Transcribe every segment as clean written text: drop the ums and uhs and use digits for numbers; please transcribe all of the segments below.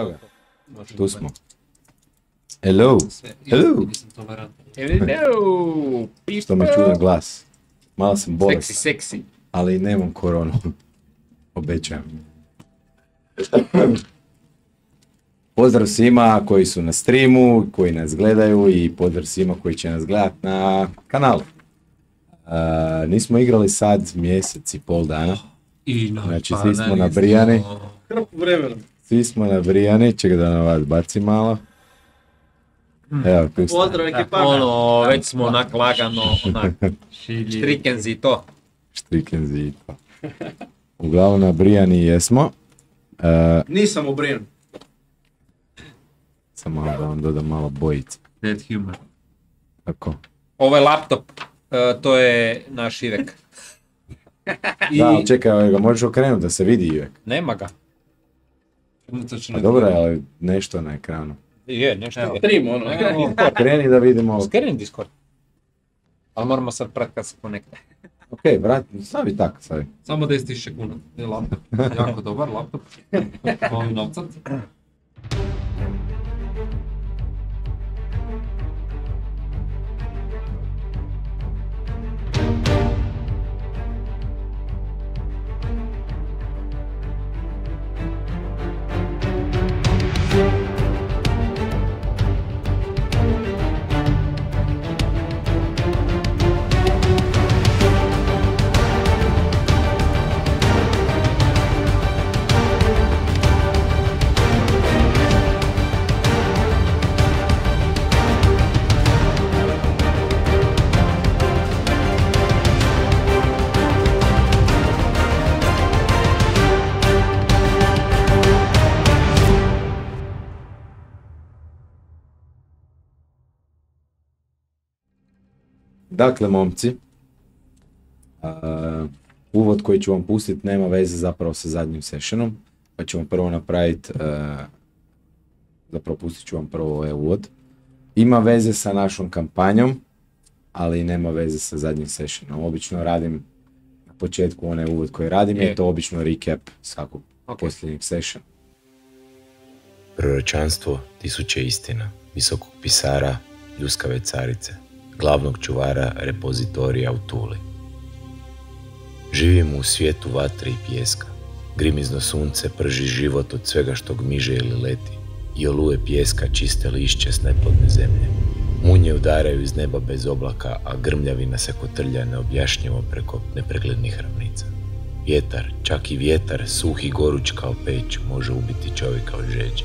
Evo ga, tu smo. Hello, hello! Hello, people! Što me čuva glas. Malo sam bolestan. Seksi, seksi. Ali nemam koronu. Obećajem. Pozdrav svima koji su na streamu, koji nas gledaju i pozdrav svima koji će nas gledati na kanalu. Nismo igrali sad mjesec i pol dana. Znači svi smo nabrijani. Svi smo nabrijani, čekaj da na vas bacim malo. Evo, pozdrav ekipa. Ono, već smo onak lagano, onak štrikenzi i to. Štrikenzi i to. Uglavnom nabrijani jesmo. Nisam obrijan. Samo da vam dodam malo bojice. Dead humor. Tako. Ovo je laptop, to je naš Ivek. Da, čekaj, ga možeš okrenuti da se vidi Ivek. Nema ga. Pa dobro, ali nešto na ekranu. Je, nešto je. Trim, ono. Kreni da vidimo. Skreni Discord. Ali moramo sad prati kad se konekta. Ok, vrati, stavi tako, stavi. Samo 10.000 kuna. Je laptop. Jako dobar laptop. Ovo je novcat. Dakle, momci, uvod koji ću vam pustiti nema veze zapravo sa zadnjim sessionom, pa ćemo prvo napraviti, zapravo pustit ću vam prvo ovaj uvod. Ima veze sa našom kampanjom, ali nema veze sa zadnjim sessionom. Obično radim na početku onaj uvod koji radim i to obično recap svakog posljednjeg sessiona. Proročanstvo Tisuće Istina, visokog pisara, Ljuskave carice, glavnog čuvara repozitorija u Tuli. Živimo u svijetu vatre i pijeska. Grimizno sunce prži život od svega što gmiže ili leti i oluje pijeska čiste lišće s neplodne zemlje. Munje udaraju iz neba bez oblaka, a grmljavina se kotrlja neobjašnjivo preko nepreglednih ravnica. Vjetar, čak i vjetar, suh i goruć kao peć, može ubiti čovjeka od žeđe.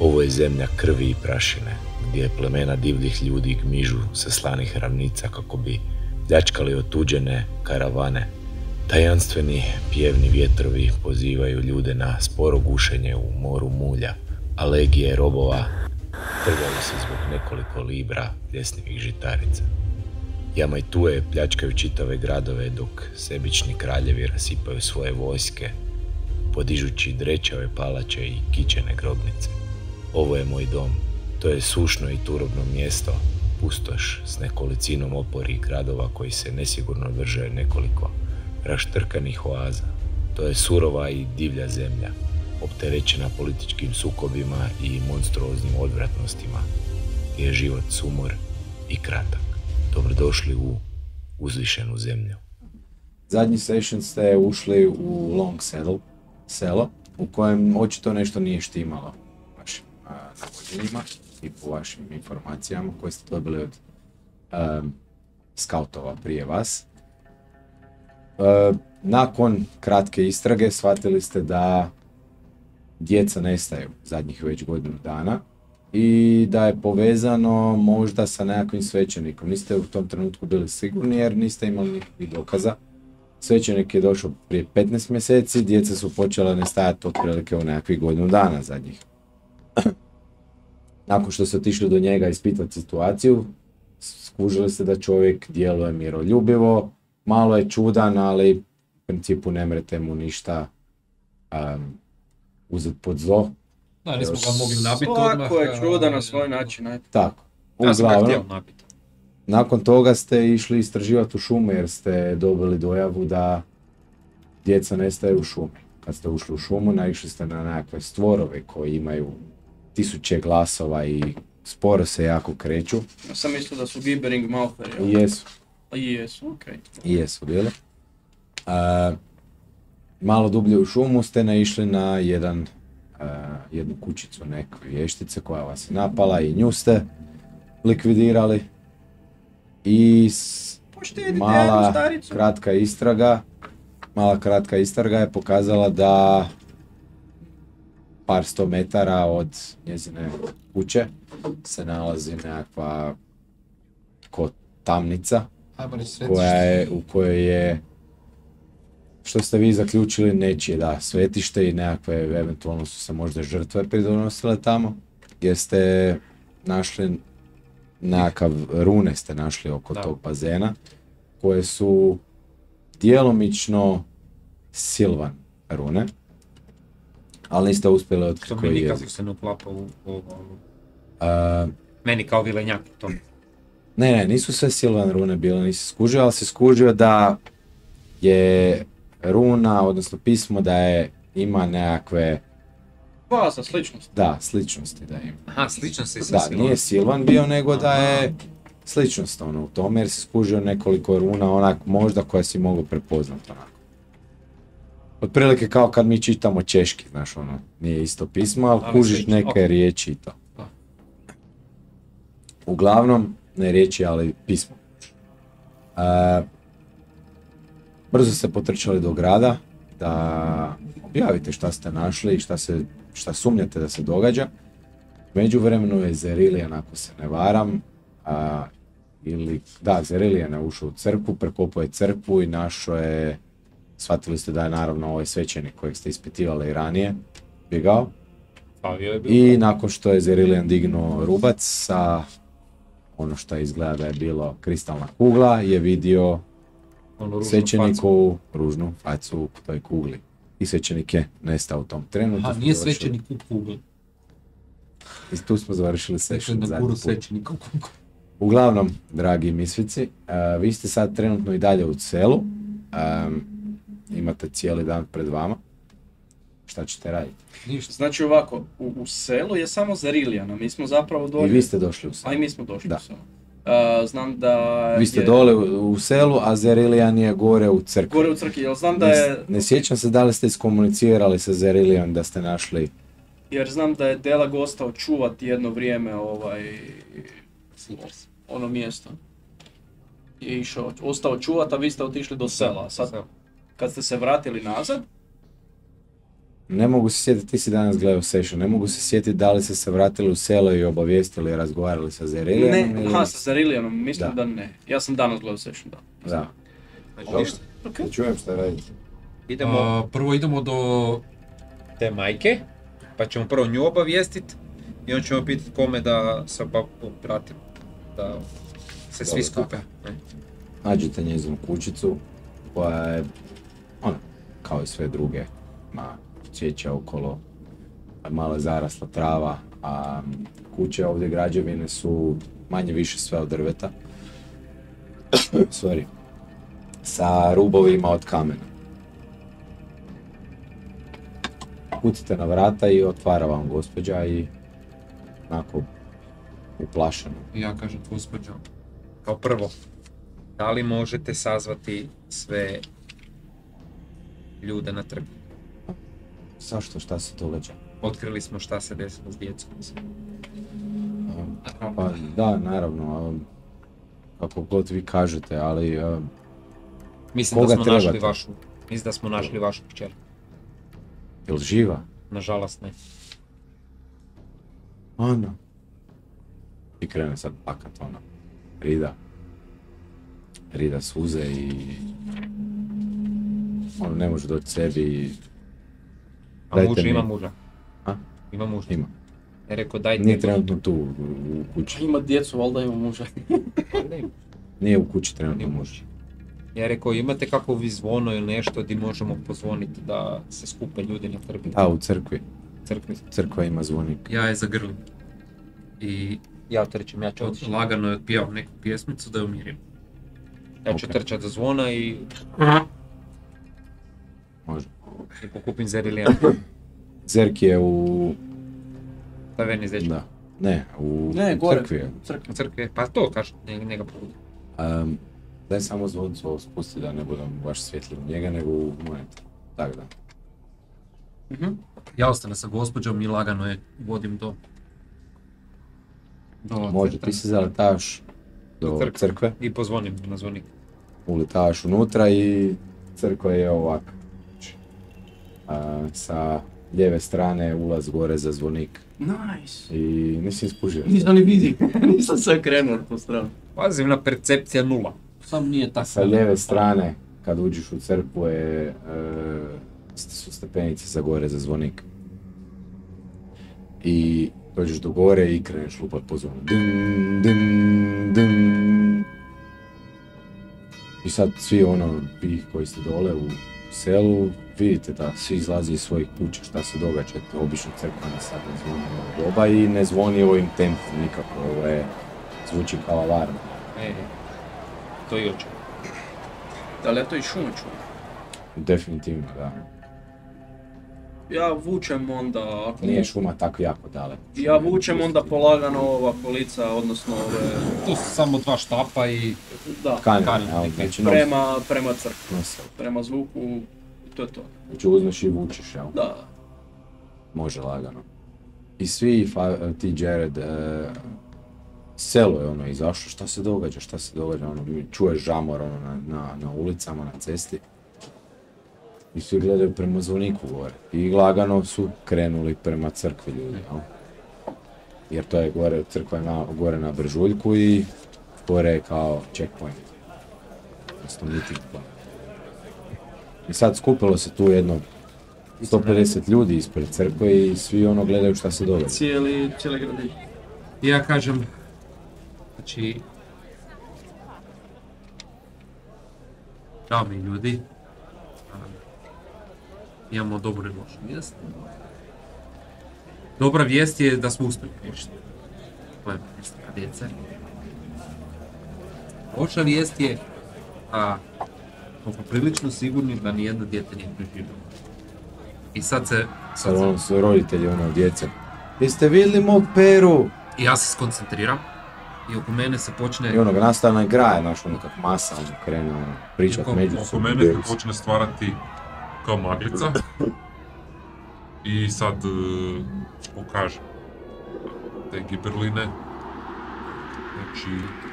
Ovo je zemlja krvi i prašine, gdje plemena divljih ljudi gmižu sa slanih ravnica kako bi pljačkali otuđene karavane. Tajanstveni pjevni vjetrovi pozivaju ljude na sporo gušenje u moru mulja, a legije robova trgaju se zbog nekoliko libra pljesnivih žitarica. Jamajtuje pljačkaju čitave gradove dok sebični kraljevi rasipaju svoje vojske, podižući drećave palače i kičene grobnice. Ovo je moj dom. To je sušno i turobno mjesto, pustoš s nekolicinom opori i gradova koji se nesigurno drže nekoliko raštrkanih oaza. To je surova i divlja zemlja, opterećena političkim sukobima i monstruoznim odvratnostima, gdje je život sumor i kratak. Dobrodošli u uzvišenu zemlju. Zadnji session ste ušli u Long Saddle, selo, u kojem očito nešto nije štimalo na vođenjima i po vašim informacijama koje ste dobili od skautova prije vas. Nakon kratke istrage shvatili ste da djeca nestaju zadnjih već godinu dana i da je povezano možda sa nekakvim svećenikom. Niste u tom trenutku bili sigurni jer niste imali nikakvih dokaza. Svećenik je došao prije 15 mjeseci, djeca su počela nestajati otprilike u nekakvih godinu dana zadnjih. Nakon što ste otišli do njega ispitati situaciju, skužili ste da čovjek djeluje miroljubivo, malo je čudan, ali u principu ne mrete mu ništa uzeti pod zlo. Da, nismo ga mogli nabiti odmah. Svako je čudan na svoj način. Tako, uglavnom. Nakon toga ste išli istraživati u šume jer ste dobili dojavu da djeca nestaje u šumi. Kad ste ušli u šumu, naišli ste na nekakve stvorove koji imaju 1000 glasova i sporo se jako kreću. Ja sam mislio da su Gibbering Mouther, jel? Jesu. Jesu, okej. Jesu, bile. Malo dublje u šumu ste naišli na jednu kućicu neke vještice koja vas je napala i nju ste likvidirali. I mala kratka istraga je pokazala da par 100 metara od njezine kuće se nalazi nekakva tamnica u kojoj je, što ste vi zaključili, nečije da svetište i nekakve, eventualno su se možda žrtve pridonosile tamo, gdje ste našli nekakav, rune ste našli oko tog bazena, koje su djelomično Silvan rune, ali niste uspjeli otkriti koji je. To mi nikad se ne uklapa u meni kao vilenjak u tome. Ne, nisu sve Silvan rune bile, nisi skužio, ali si skužio da je runa, odnosno pismo, da je, ima nekakve... Baza, sličnosti. Da, sličnosti da ima. Aha, sličnosti sa Silvan. Da, nije Silvan bio, nego da je sličnost ono u tome, jer si skužio nekoliko runa, onak možda koje si mogu prepoznat onako. Otprilike kao kad mi čitamo češki, znaš ono, nije isto pismo, ali kužiš neke riječi i to. Uglavnom, ne riječi, ali pismo. Brzo ste potrčali do grada da objavite šta ste našli i šta sumnjate da se događa. Međuvremenu je Zerilijan, ako se ne varam, Zerilijan je ušao u crkvu, prekopao je crkvu i našao je, shvatili ste da je naravno ovaj svećenik kojeg ste ispitivali ranije bjegao. I nakon što je Zerilijan dignuo rubac sa ono što izgleda da je bilo kristalna kugla, je vidio svećeniku ružnu facu u toj kugli. I svećenik je nestao u tom trenu. Aha, nije svećenik u kugli. I tu smo završili session zadnji put. Uglavnom, dragi misvici, vi ste sad trenutno i dalje u celu. Imate cijeli dan pred vama. Šta ćete raditi? Ništa. Znači ovako, u selu je samo Zerilijana, mi smo zapravo došli... I vi ste došli u selu. A i mi smo došli u selu. Znam da... Vi ste dole u selu, a Zerilijan je gore u crkvi. Gore u crkvi, jer znam da je... Ne sjećam se da li ste iskomunicirali sa Zerilijan da ste našli... Jer znam da je Delag ostao čuvati jedno vrijeme ono mjesto. Je išao, ostao čuvati, a vi ste otišli do sela. Sad, kad ste se vratili nazad... Ne mogu se sjetiti, ti si danas gledao session, ne mogu se sjetiti da li ste se vratili u selo i obavijestili i razgovarali sa Zerilijanom. Ne, sa Zerilijanom, mislim da ne. Ja sam danas gledao session, da. Da. Znači, ne čujem šta radite. Prvo idemo do te majke, pa ćemo prvo nju obavijestiti i onda ćemo pitati kome da se obratimo, da se svi skupe. Nađete njezinu kućicu koja je, ona, kao i sve druge, cvijeća okolo, malo zarasla trava, a kuće ovdje, građevine su manje više sve od drveta. Sorry. Sa rubovima od kamena. Kucate na vrata i otvara vam gospođa i onako uplašeno. Ja kažem gospođo, kao prvo, da li možete sazvati sve ljude na trgu? Zašto? Šta se događa? Otkrili smo šta se desilo s djecom. Pa da, naravno. Kako god vi kažete, ali... Mislim da smo našli vašu kćerku. Jel' živa? Nažalost ne. Ona. I krene sad plakat ona. Rida suze i... Ono ne može doći sebi i... Ima muža. A? Ima muža. Ima. Je rekao dajte... Nije trenutno tu u kući. Ima djecu, valjda ima muža. Nije u kući trenutno muža. Ja rekao imate kako vi zvono ili nešto gdje možemo pozvoniti da se skupe ljudi na trgu. Da, u crkvi. Crkva ima zvonik. Ja je zagrlim. I ja trčim, ja ću otići. Lagano je otpijao neku pjesmicu da je umirim. Ja ću trčati do zvona i... Može. I pokupim Zerilijan. Zerk je u... Taverni Zečki. Da. Ne, u crkvi. U crkvi, pa to kažem, ne ga pogudi. Daj samo zvoncu spusti da ne budem baš svjetljiv njega, nego u momentu. Tako da. Ja ostane sa gospođom i lagano je vodim do... Može, ti se zaletaš do crkve. I pozvonim na zvonik. Uletaš unutra i crkva je ovako. Sa lijeve strane ulaz gore za zvonik. Nice. I nisi ispužio. Nisam ni vidio, nisam se krenuo po stranu. Pazivna percepcija nula. Sam nije tako. Sa lijeve strane kad uđeš u crkvu je... su stepenice za gore za zvonik. I dođeš do gore i kreneš lupat po zvonu. Dum, dum, dum. I sad svi ono, vi koji ste dole u selu, vidite da svi izlazi iz svojih kuća, šta se događa, obično crkvana sad ne zvoni ovo doba i ne zvoni ovim tempom nikako, ovo je, zvuči kao alarm. To i očin. Da li ja to i šuno čujem? Definitivno, da. Ja vučem onda... Ako... Nije šuma tako jako daleko. Ja vučem onda polagano ova kolica, odnosno ove... Tu su samo dva štapa i... Da. Kanjena, prema crkvi, prema zvuku, to je to. Znači uzmeš i vučeš, jel? Da. Može lagano. I svi ti, Jared, selo je ono izašlo, šta se događa, ono, čuješ žamor ono na ulicama, na cesti. I svi gledaju prema zvoniku gore. I lagano su krenuli prema crkvi ljudi, jel? Jer to je gore, crkva je gore na Bržuljku i gore je kao checkpoint. Odnosno meeting point. I sad skupilo se tu jedno 150 ljudi ispred crkve i svi ono gledaju šta se događa. Cijeli gradić. Ja kažem, znači... Čao mi ljudi. Imamo dobru i lošu vijest. Dobra vijest je da smo uspjeli riješiti problem nestala djece. Loša vijest je da smo poprilično sigurni da nijedno djete nije preživjelo. I sad se... Sad ono su roditelji, ono djece. Jeste vidjeli mog Peru? I ja se skoncentriram. I oko mene se počne... I onog nastavna igra je naš ono kako masa, ono krene pričat međusobno. Oko mene se počne stvarati kao maglica i sad pokažem te giberline,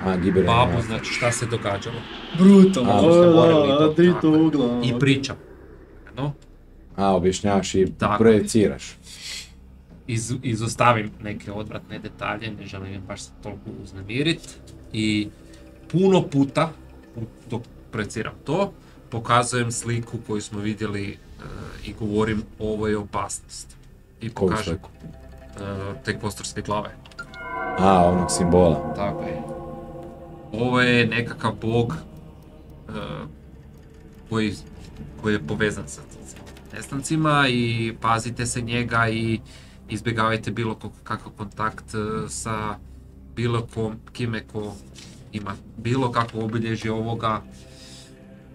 znači babu, znači šta se događalo. Brutalno, drito ugla. I pričam. A objašnjavaš i projeciraš. Izostavim neke odvratne detalje, ne želim je baš se toliko uznemirit i puno puta dok projeciram to pokazujem sliku koju smo vidjeli i govorim ovo je opasnost. I pokažem te kvostorske glave. A, onog simbola. Tako je. Ovo je nekakav bog koji je povezan sa nestancima i pazite se njega i izbjegavajte bilo kakav kontakt sa bilo kime ko ima bilo kakvo obilježje ovoga.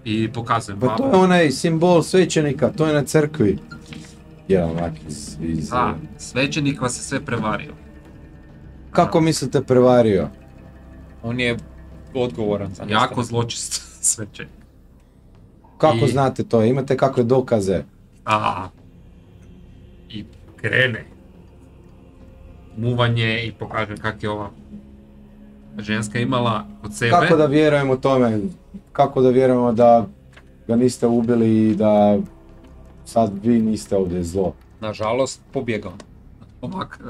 I pokazujem babu. Pa to je onaj simbol svećenika, to je na crkvi. Jedan onak iz... Da, svećenik vas je sve prevario. Kako mislite prevario? On je odgovoran za nešto. Jako zločist svećenik. Kako znate to? Imate kakve dokaze? Aha. I krene. Muvanje i pokažem kak je ova ženska imala od sebe. Kako da vjerujemo tome? Kako da vjerujemo da ga niste ubili i da sad vi niste ovdje zlo? Nažalost, pobjegao. Omak,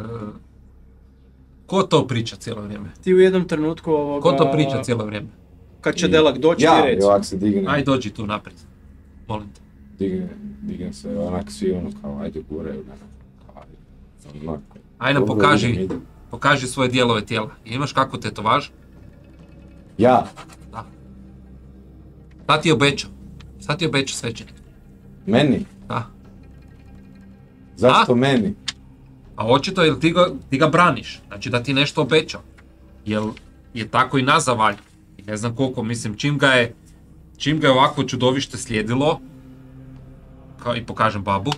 ko to priča cijelo vrijeme? Ti u jednom trenutku ovoga... Ko to priča cijelo vrijeme? Kad će Delak doći i reći. Ja, ovak se digne. Aj dođi tu naprijed, molim te. Digne se, onak svi ono kao ajde gore, onak. Aj nam pokaži svoje dijelove tijela. Imaš kakvu tetovažu? Ja? Da. Šta ti je obećao svećenik? Meni? Da. Zašto meni? A očito jer ti ga braniš, znači da ti nešto obećao. Jer je tako i nas zavalja. I ne znam koliko, mislim, čim ga je ovako čudovište slijedilo, i pokažem babu.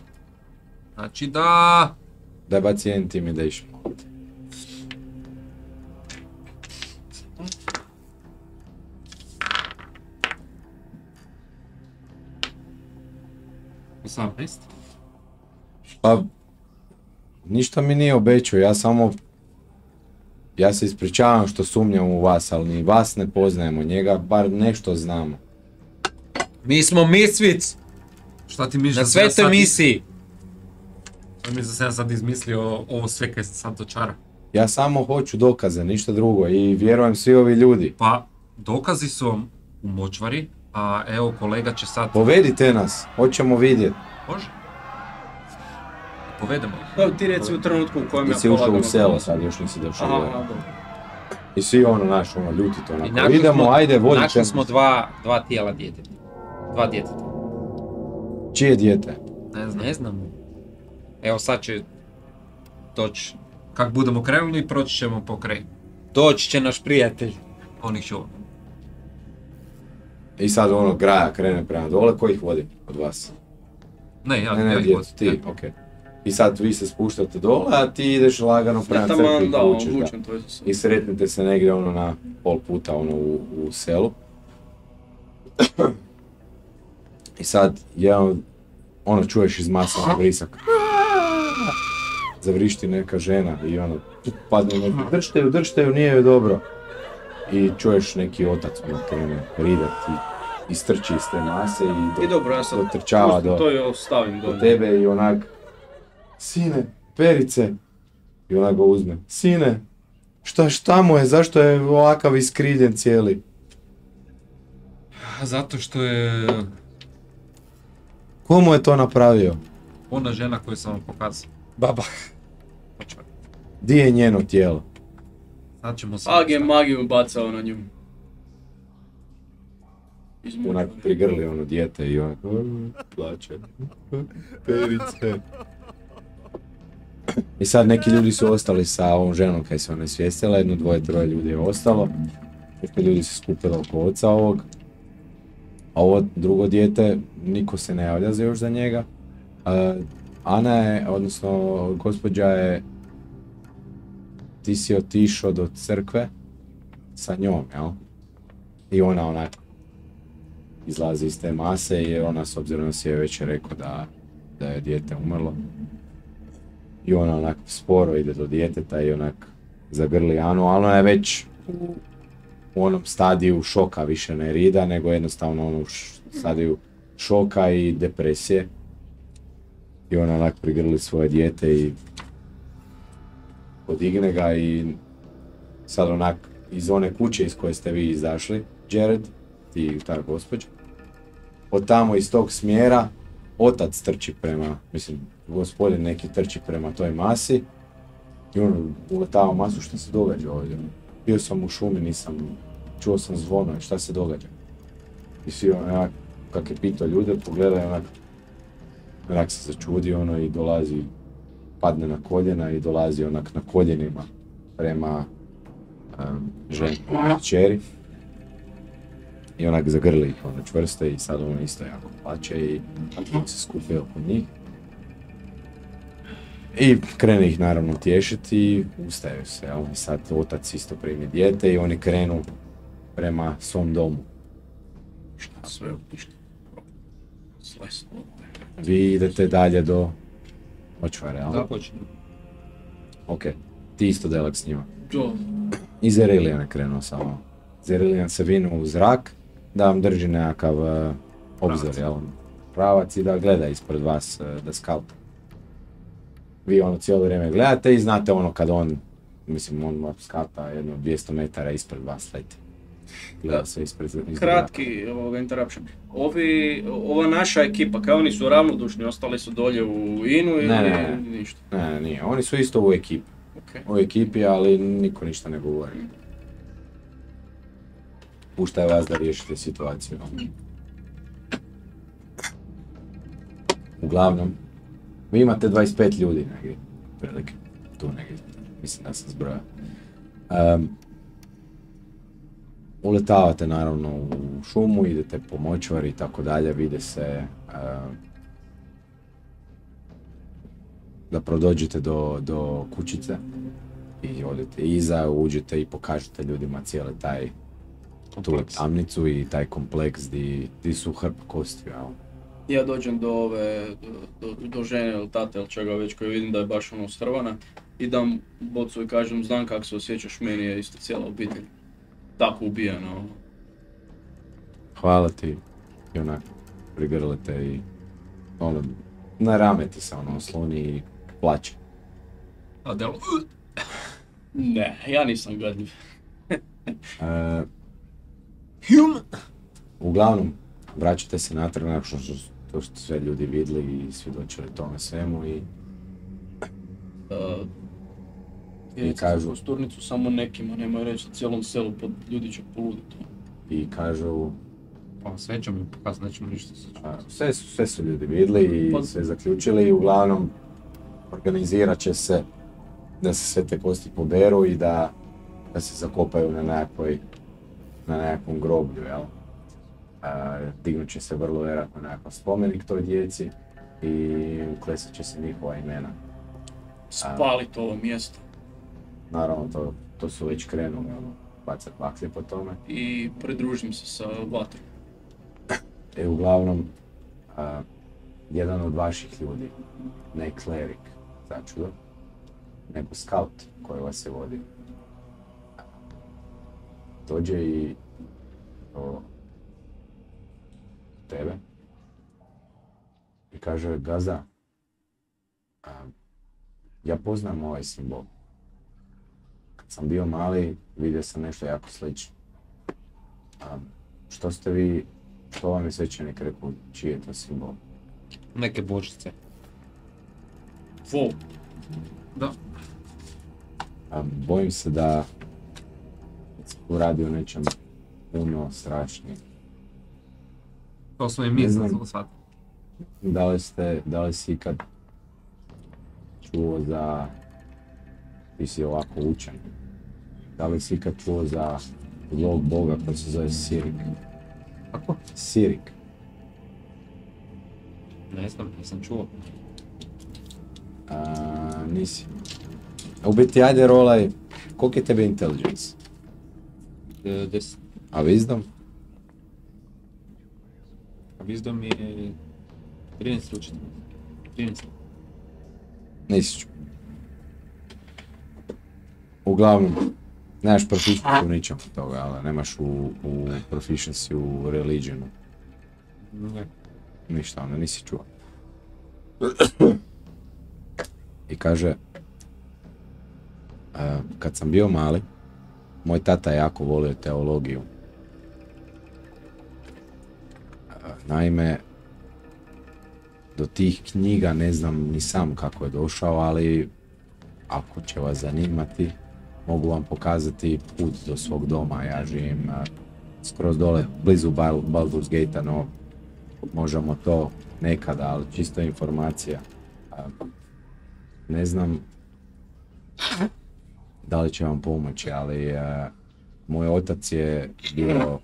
Znači da... Da baci intimidation. Pa, ništa mi nije obećao, ja samo... Ja se ispričavam što sumnjam u vas, ali ni vas ne poznajemo, njega bar nešto znamo. Mi smo Misvic! Šta ti misliš? Na svetoj misiji! Ja mislim da sam ja sad izmislio ovo sve kaj sad dočara. Ja samo hoću dokaze, ništa drugo, i vjerujem svi ovi ljudi. Pa, dokazi su vam u močvari, a evo kolega će sad... Povedite nas, hoćemo vidjeti. Može? Povedemo ih. Evo ti reci u trenutku u kojem ja polagam. Ti si ušao u selo sad, još nisi došao gledati. I svi ono naš, ono ljutito onako. Idemo, ajde, vodite. Našli smo dva tijela djeteta. Dva djeteta. Čije djete? Ne znam. Evo sad će doći. Kako budemo krenuli, proći ćemo pokraj. Doći će naš prijatelj. Onih će ovo. I sad ono graja krene prema dole, ko ih vodi od vas? Ne, ja ih vodim. Ti, okej. I sad vi se spuštate dole, a ti ideš lagano prema crkvi i kućeš da. I sretnete se negdje ono na pol puta ono u selu. I sad jedan, ono čuješ iz masana vrisak. Zavrišti neka žena i ono padne neki, držte ju, nije ju dobro. I čuješ neki otac ono krene ridat i strči iz te mase i dotrčava do tebe i onak Sine, Perice, i ona ga uzme. Sine, šta mu je, zašto je ovakav iskrivljen cijeli? Zato što je... Ko mu je to napravio? Ona žena koju sam vam pokazao. Baba. Di je njeno tijelo? Ag je magiju bacao na nju. Onak prigrli ono dijete i onako... Plače. Perice. I sad neki ljudi su ostali sa ovom ženom kaj se ona svijestila, jedno, dvoje, troje ljudi je ostalo. Neki ljudi se skupili oko oca ovog. A ovo drugo dijete, niko se ne javlja za još za njega. Ana je, odnosno gospođa je, ti si otišao do crkve sa njom, jel? I ona onak izlazi iz te mase jer ona s obzirom da si je već rekao da je dijete umrlo. I ona onak sporo ide do djeteta i onak zagrli Anu, ali ona je već u onom stadiju šoka, više ne rida, nego jednostavno ono u stadiju šoka i depresije. I ona onak prigrli svoje dijete i podigne ga i sad onak iz one kuće iz koje ste vi izašli, Jared, ti i ta gospođa, od tamo iz tog smjera otac trči prema, mislim, gospodin neki trči prema toj masi i ono uletava masu, šta se događa ovdje? Bio sam u šumi, nisam, čuo sam zvono, šta se događa? I svi onak, kak je pitao ljude, pogledaj onak se začudi ono i dolazi, padne na koljena i dolazi onak na koljenima prema ženi, kćeri. I onak zagrli ih ono čvrsto i sad ono isto jako plače i se skupe oko njih. I krene ih naravno tješiti i ustaju se, jel? I sad otac isto primi dijete i oni krenu prema svom domu. Šta sve upište? Vi idete dalje do močvare, jel? Da, počinu. Okej, ti isto delak s njima. Do. I Zerilijan je krenuo samo. Zerilijan se vinu u zrak da vam drži nekakav obzor, jel? Pravac i da gleda ispred vas, da skalta. Vi ono cijelo vrijeme gledate i znate ono kad on, mislim on skata jedno 200 metara ispred vas, leti. Gleda se ispred kratki interruption. Ova naša ekipa, kao oni su ravnodušni, ostali su dolje u Inu ili ništa? Ne, nije. Oni su isto u ekipi. U ekipi, ali niko ništa ne govori. Puštaj vas da riješite situaciju. Uglavnom, vi imate 25 ljudi negdje, prilike, tu negdje, mislim da sam zbrojao. Uletavate naravno u šumu, idete po močvari i tako dalje, vide se zapravo dođete do kućice i odete iza, uđete i pokažete ljudima cijeli taj tamnicu i taj kompleks gdje su hrp kosti. Ja dođem do ove, do žene ili tate ili čega već koju vidim da je baš ono strvana i dam bocu i kažem znam kako se osjećaš, meni je isto cijela obitelj tako ubijena. Hvala ti i onak prigrle te i ono, na rame ti se ono osloni i plaće. A delo? Ne, ja nisam gadljiv. Uglavnom, vraćate se natrag nakon što ste sve ljudi vidjeli i svjedočili tome svemu i... I kažu... Kosturnicu samo nekima, nemoj reći, cijelom selu pod ljudi će poluditi. I kažu... Pa sve ćemo pokazati, nećemo ništa sve, sve su ljudi vidjeli i sve zaključili i uglavnom organizirat će se da se sve te kosti poberu i da se zakopaju na nekakvom groblju, jel? Dignut će se vrlo vjerojatno nekakav spomenik toj djeci i uklesat će se njihova imena. Spalit ovo mjesto. Naravno, to su već krenuli, bacat baklje po tome. I pridružim se sa vatrom. I uglavnom, jedan od vaših ljudi, ne klerik, začudo, nego scout koji vas je vodi, dođe i do tebe i kaže, Gaza, ja poznam ovaj simbol. Kad sam bio mali, vidio sam nešto jako slično. Što vam je svećenik rekao, čiji je to simbol? Neke božice. Wow. Da. Bojim se da sam uradio nečem puno strašnije. To smo i mi znali shvatiti. Da li si ikad čuo za... Ti si ovako učen. Da li si ikad čuo za zlog boga koji se zove Cyric? Kako? Cyric. Ne znam, nisam čuo. Nisi. U biti, ajde rolaj, koliko je tebe intelligence? 10. A wisdom? A wisdom je 13 učitelj. 13. Nisi čuo. Uglavnom, nemaš proficiency u ničem od toga, ali nemaš u proficiency u religionu. Ne. Ništa, onda nisi čuo. I kaže, kad sam bio mali, moj tata jako volio teologiju. Naime, do tih knjiga ne znam ni sam kako je došao, ali ako će vas zanimati, mogu vam pokazati put do svog doma. Ja živim skroz dole, blizu Baldur's Gate-a, no možemo to nekada, ali čista informacija. Ne znam da li će vam pomoći, ali moj otac je bio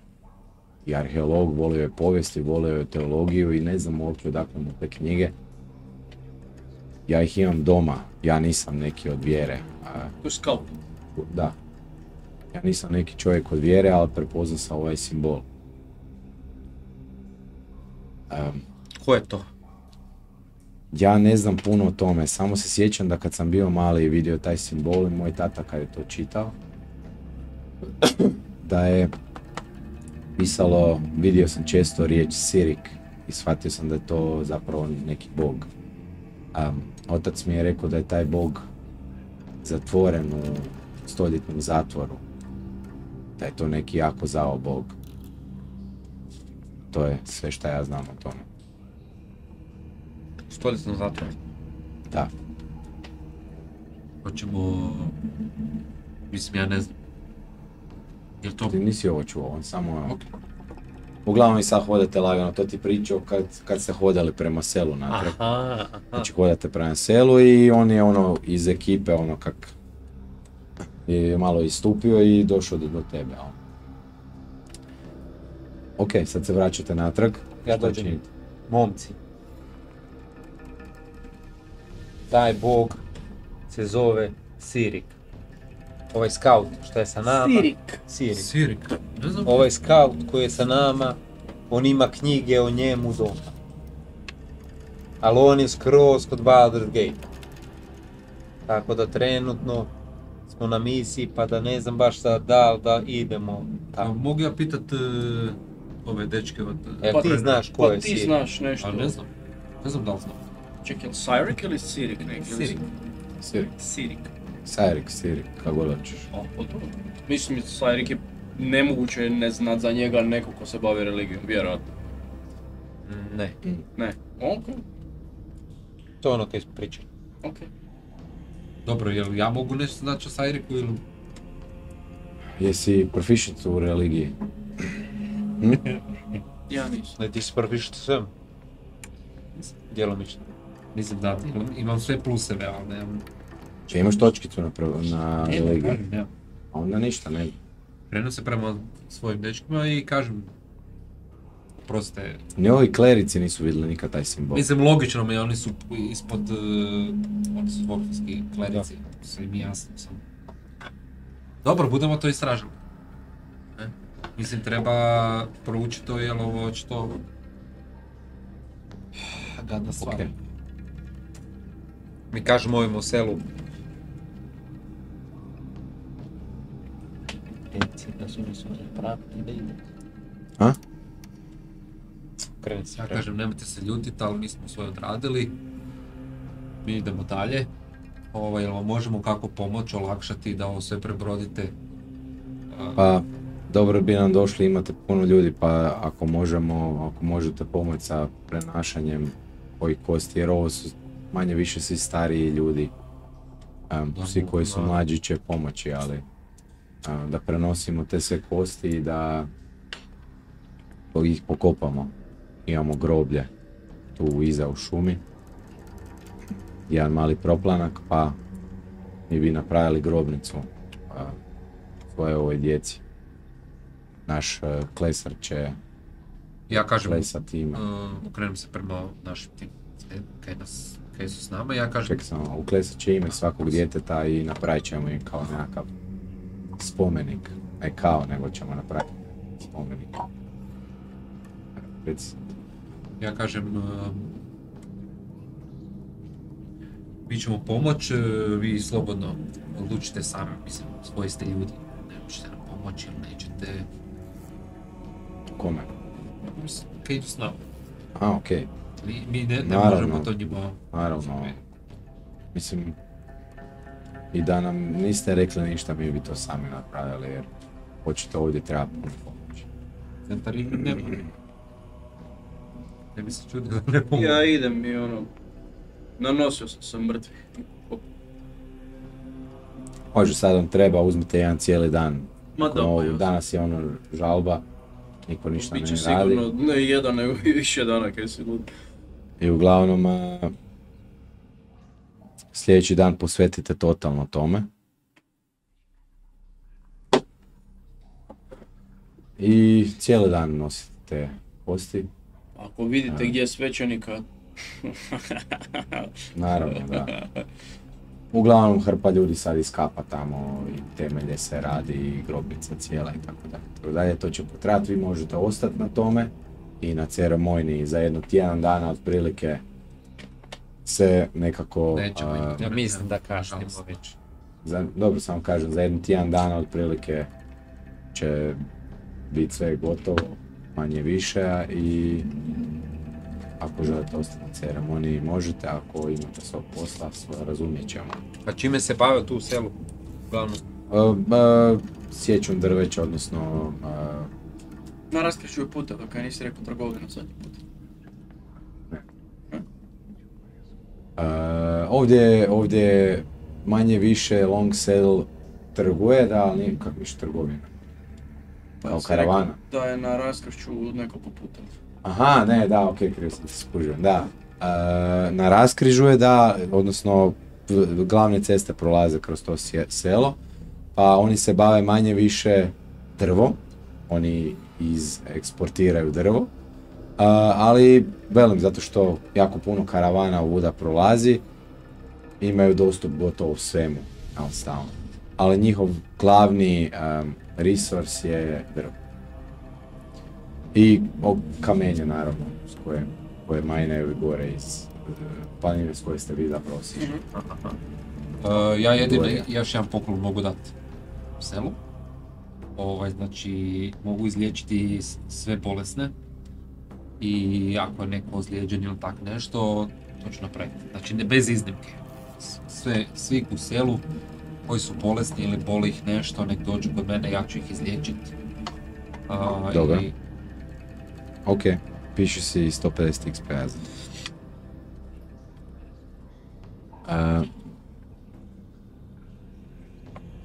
i arheolog, volio je povijest i volio je teologiju i ne znam uopće odakle mu te knjige. Ja ih imam doma, ja nisam neki od vjere. To je skalp. Da. Ja nisam neki čovjek od vjere, ali prepoznao sam ovaj simbol. Ko je to? Ja ne znam puno o tome, samo se sjećam da kad sam bio mali i vidio taj simbol i moj tata kad je to čitao, da je pisalo, vidio sam često riječ Cyric i shvatio sam da je to zapravo neki bog. Otac mi je rekao da je taj bog zatvoren u stoljetnom zatvoru, da je to neki jako zao bog. To je sve što ja znam o tome. Stoljetnom zatvoru? Da. Hoćemo... Mislim, ja ne znam. Jel to... Ti nisi ovo čuo, on samo... Uglavnom i sad hodate lagano, to ti pričao kad ste hodali prema selu natrag. Znači hodate prema selu i on je ono iz ekipe ono kak je malo istupio i došao do tebe. Ok, sad se vraćate natrag. Ja dođem. Momci. taj bog se zove Cyric. Ovaj scout što je sa nama... Cyric. Ovaj scout koji je sa nama, on ima knjige o njemu doma. Ali on je skroz kod Baldur's Gate. Tako da trenutno smo na misiji, pa da ne znam baš da idemo tamo. Mogu ja pitat ove dečke od... Jel ti znaš ko je Cyric? Pa ti znaš nešto. Ali ne znam. Ne znam da li znam. Ček, je li Cyric ili Cyric neki? Cyric, kako god hoćeš. Mislim, Cyric je nemoguće ne znat za njega neko ko se bavi religijom, vjerojatno. Ne. Ne. Okej. To je ono kaj priča. Okej. Dobro, jel ja mogu nešto znači o Cyricu ili... Jesi proficient u religiji? Ja nisam. Ne, ti si proficient u svemu? Djelomično. Mislim da, imam sve pluseve, ali nemam... Če imaš točkicu na religiji? Ja. A onda ništa, ne. Krenu se prema svojim dečkima i kažem... Proste... Ni ovi klerici nisu vidjeli nikad taj simbol. Mislim, logično mi je, oni su ispod... Oni su dvorfijski klerici. Sve mi jasno sam. Dobro, budemo to istražili. Mislim, treba proučiti to, jel ovo očito... Gadna stvar. Mi kažemo ovim u selu. Krenici, da su mi su praviti da ide. A? Krenici. Ja kažem, nemojte se ljutiti, ali mi smo svoje odradili. Mi idemo dalje. Jel vam možemo kako pomoć, olakšati da ovo sve prebrodite? Pa, dobro bi nam došli, imate puno ljudi, pa ako možemo, ako možete pomoć sa prenašanjem ovih kosti, jer ovo su manje više svi stariji ljudi, svi koji su mlađi će pomoći, ali da prenosimo te sve kosti i da ih pokopamo. Imamo groblje tu iza u šumi, jedan mali proplanak, pa mi bi napravili grobnicu svoje ovoj djeci. Naš klesar će klesati ime. Ukrenem se prema našim tim. Kaj su s nama, ja kažem... Čekaj samo, uklesat će ime svakog djeteta i napravit ćemo im kao nekakav spomenik. Ne kao, nego ćemo napraviti spomenik. Ja kažem... Mi ćemo pomoć, vi slobodno odlučite sami, mislim, svoji ste ljudi. Ne možete nam pomoći ili nećete... Kome? Kaj su s nama. A, okej. Mi ne možemo to njima... Naravno, mislim, i da nam niste rekli ništa, mi bi to sami napravili, jer očito ovdje treba pomoći. Centar im ne može. Ne bi se čudilo da ne pomoći. Ja idem i ono, nanosio sam se mrtvih. Može, sad vam treba, uzmite jedan cijeli dan. Ma dobro. Danas je ono žalba, niko ništa ne radi. Biće sigurno ne jedan, nego i više dana kaj si lud. I uglavnom, sljedeći dan posvetite totalno tome. I cijeli dan nosite te kosti. Ako vidite gdje je svećenika... Naravno, da. Uglavnom hrpa ljudi sad iskapa tamo i temelje se radi i grobnica cijela i tako dalje. To će potrati, vi možete ostati na tome i na ceremoniji za jedno tjedan dana otprilike se nekako... Ja mislim da kažemo već. Dobro, samo kažem, za jedno tjedan dana otprilike će biti sve gotovo, manje više i ako želite ostati na ceremoniji možete, ako imate svoj posla, razumijet ćemo. A čime se bave tu u selu? Sjećam drveća, odnosno... Na raskršću je puta, dok ja nisi rekao trgovina zadnji put. Ovdje manje više Long Saddle trguje, da, ali nije kako više trgovina. Kao karavana. Da je na raskršću neko poputa. Aha, ne, da, okej, krivo sam se skužio, da. Na raskrižu je da, odnosno glavne ceste prolaze kroz to selo, pa oni se bave manje više drvom, oni eksportiraju drvo, ali velim, zato što jako puno karavana ovuda prolazi, imaju dostup gotovo svemu, ali stalno. Ali njihov glavni resurs je drvo. I kamenje, naravno, koje majnaju gore iz planine s koje ste vi zapravo sišli. Ja jedino još jedan poklon mogu dati selu. Znači, mogu izliječiti sve bolesne. I ako je neko ozlijeđen ili tak nešto, to ću napraviti. Znači, bez iznimke. Svi u selu koji su bolesni ili boli ih nešto, nek dođu kod mene, ja ću ih izliječiti. Dobro. Ok, piši si 150 XP-a.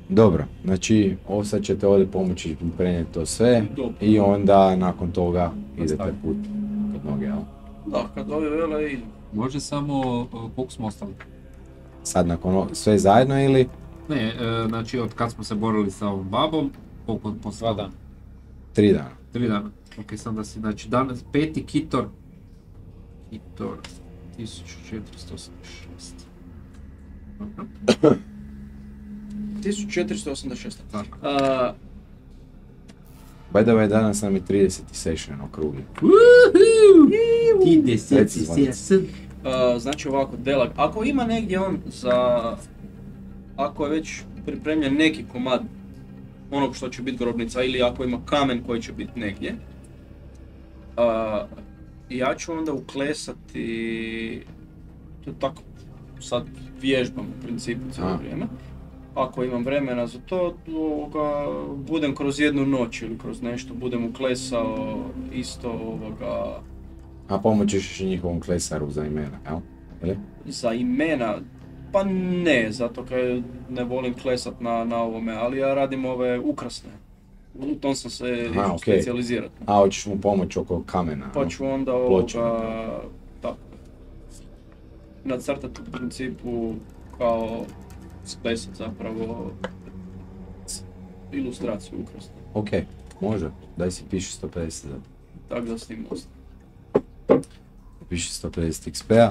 Dobro, znači sad ćete ovdje pomoći prenijeti to sve i onda nakon toga idete put kod noge, jel? Da, kad ovi vele idu. Može samo, koliko smo ostali? Sad nakon sve zajedno ili? Ne, znači od kad smo se borili sa ovom babom, koliko po sva dana? 3 dana. 3 dana, ok, sam da si, znači danas peti kitor, 1486. 1486. By the way, danas nam je 30. session okrugli. Wuhuuu! 30. session. Znači ovako, Delak, ako ima negdje on za... Ako je već pripremljen neki komad onog što će biti grobnica ili ako ima kamen koji će biti negdje, ja ću onda uklesati... To tako, sad vježbam u principu cijelo vrijeme. Ako imam vremena za to, budem kroz jednu noć ili kroz nešto, budem uklesao isto ovoga... A pomoćiš njihovom klesaru za imena, jel? Za imena? Pa ne, zato kaj ne volim klesat na ovome, ali ja radim ove ukrasne. U tom sam se specijalizirat. A hoćeš mu pomoć oko kamena? Pa ću onda ovoga... Tako. Nacrtati u principu kao... sklesat zapravo ilustraciju ukrasnu. Ok, može. Daj si piši 150. Tako da s tim ostaje. Piši 150 XP-a.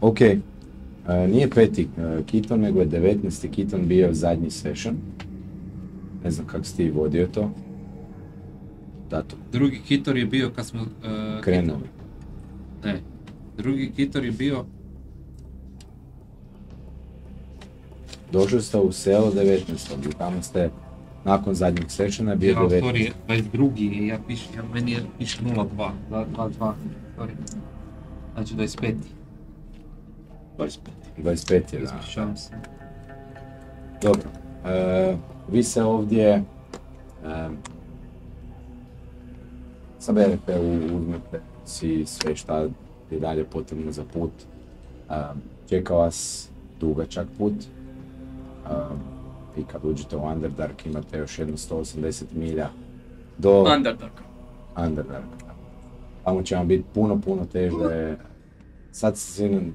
Ok, nije 5. Kiton, nego je 19. Kiton bio zadnji session. Ne znam kako si ti vodio to. Datum. Drugi Kitor je bio kad smo... Krenuli. Ne, drugi Kitor je bio... Došli ste u selo 19. i tamo ste, nakon zadnjeg sečena, bio 19. Ja, sorry, 22. ja pišem, meni je piš 0-2, 2-2, sorry. Znači 25. 25 je, da. Ispričavam se. Dobro, vi se ovdje... saberete, uzmete si sve šta je dalje potrebno za put. Čeka vas dugačak put. I kad uđete u Underdark imate još jedno 180 milja do... Underdarka. Tamo će vam biti puno teže. Sad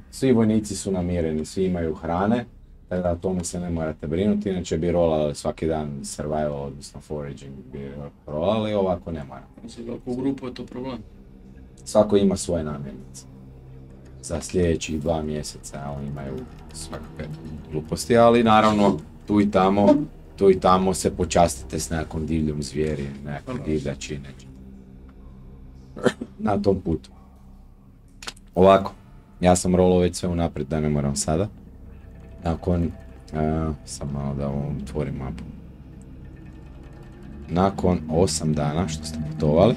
svi vojnici su namireni, svi imaju hrane, tako da o tome se ne morate brinuti, inače bi rolali svaki dan survival, odnosno foraging bi rolali, ovako ne moramo. Mislim da u grupu je to problem. Svako ima svoje namirnice. Za sljedećih 2 mjeseca oni imaju svakakve gluposti, ali naravno tu i tamo se počastite s nekakvom divljom zvijeri, nekakvom divljači, neče. Na tom putu. Ovako, ja sam rolao već sve unaprijed da ne moram sada. Nakon, sam malo da ovom otvorim mapu. Nakon 8 dana što ste putovali,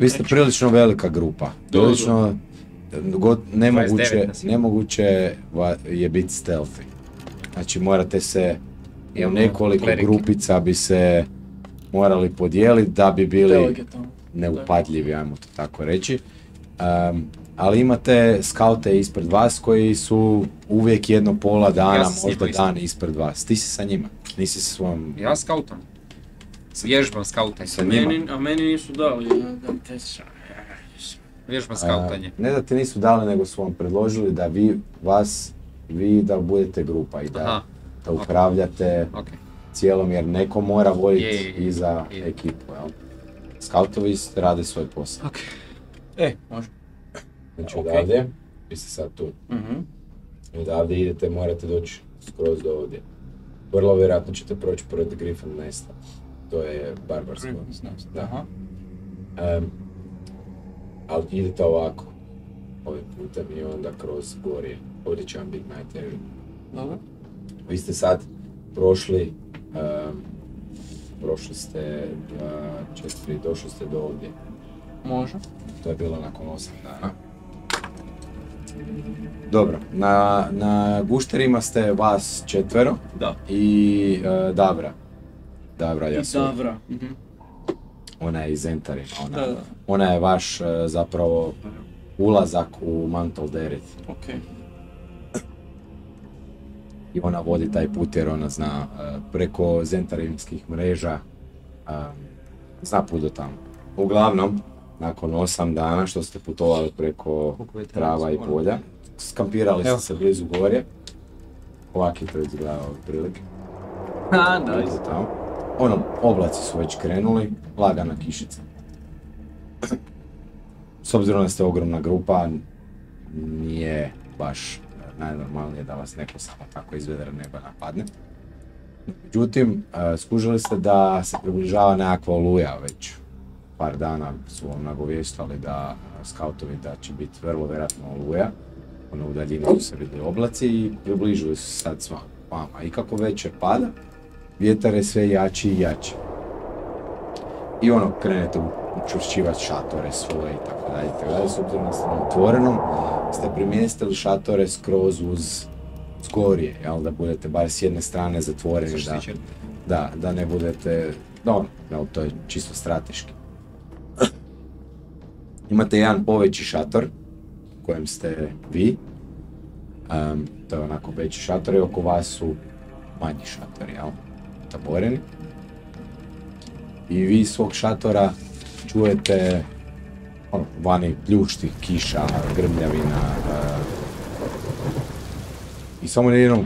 vi ste prilično velika grupa, prilično... Nemoguće je biti stealthy. Znači morate se, u nekoliko grupica bi se morali podijeliti da bi bili neupadljivi, ajmo to tako reći. Ali imate skaute ispred vas koji su uvijek jedno pola dana, možda dan ispred vas. Ti si sa njima, nisi sa svojom... Ja skautam. Vježbam skautaj sa njima. A meni nisu dali. Vježba skautanje. Ne da te nisu dali, nego su vam predložili da vi da budete grupa i da upravljate cijelom, jer neko mora voditi iza ekipu. Skautovi rade svoj posao. Ok. E, može. Znači odavdje. vi ste sad tu. Odavde idete, morate doći skroz do ovdje. Vrlo vjerojatno ćete proći pored Gryphon's Nesta. To je barbarsko. Gryphon's Nest, da. Ali idete ovako, ovim putem i onda kroz gorije. Ovdje će vam biti najteže. Dobro. Vi ste sad prošli, prošli ste 4, došli ste do ovdje. Može. To je bilo nakon 8 dana. Dobro, na gušterima ste vas 4 da. I Davra. Davra Jasur. I Davra. Ona je iz Entarina, ona je vaš zapravo ulazak u Mantol-Derith. Okay. I ona vodi taj put jer ona zna preko zentarinskih mreža, zna put do tamo. Uglavnom, nakon 8 dana što ste putovali preko trava i polja, skampirali ste se blizu gorje. Ovak je to izgledao otprilike. Ono, oblaci su već krenuli, lagana kišica. S obzirom da ste ogromna grupa, nije baš najnormalnije da vas neko samo tako iz vedra neba napadne. Međutim, skužili ste da se približava nekakva oluja već. Par dana su vam nagovještali da skautovi da će biti vrlo vjerojatno oluja. Ono, u daljini su se vidjeli oblaci i približili su sad s vama. I kako večer pada, vjetar je sve jači i jači. I ono, krenete učvršćivati šatore svoje i tako dalje. S obzirom da ste na otvorenom, ste primjestili šatore skroz uz gorje, jel? Da budete bar s jedne strane zatvoreni, da ne budete... No, to je čisto strateški. Imate jedan poveći šator, u kojem ste vi. To je onako veći šator i oko vas su manji šatori, jel? Taboreni. I vi iz svog šatora čujete vani pljušti, kiša, grmljavina. I samo jednom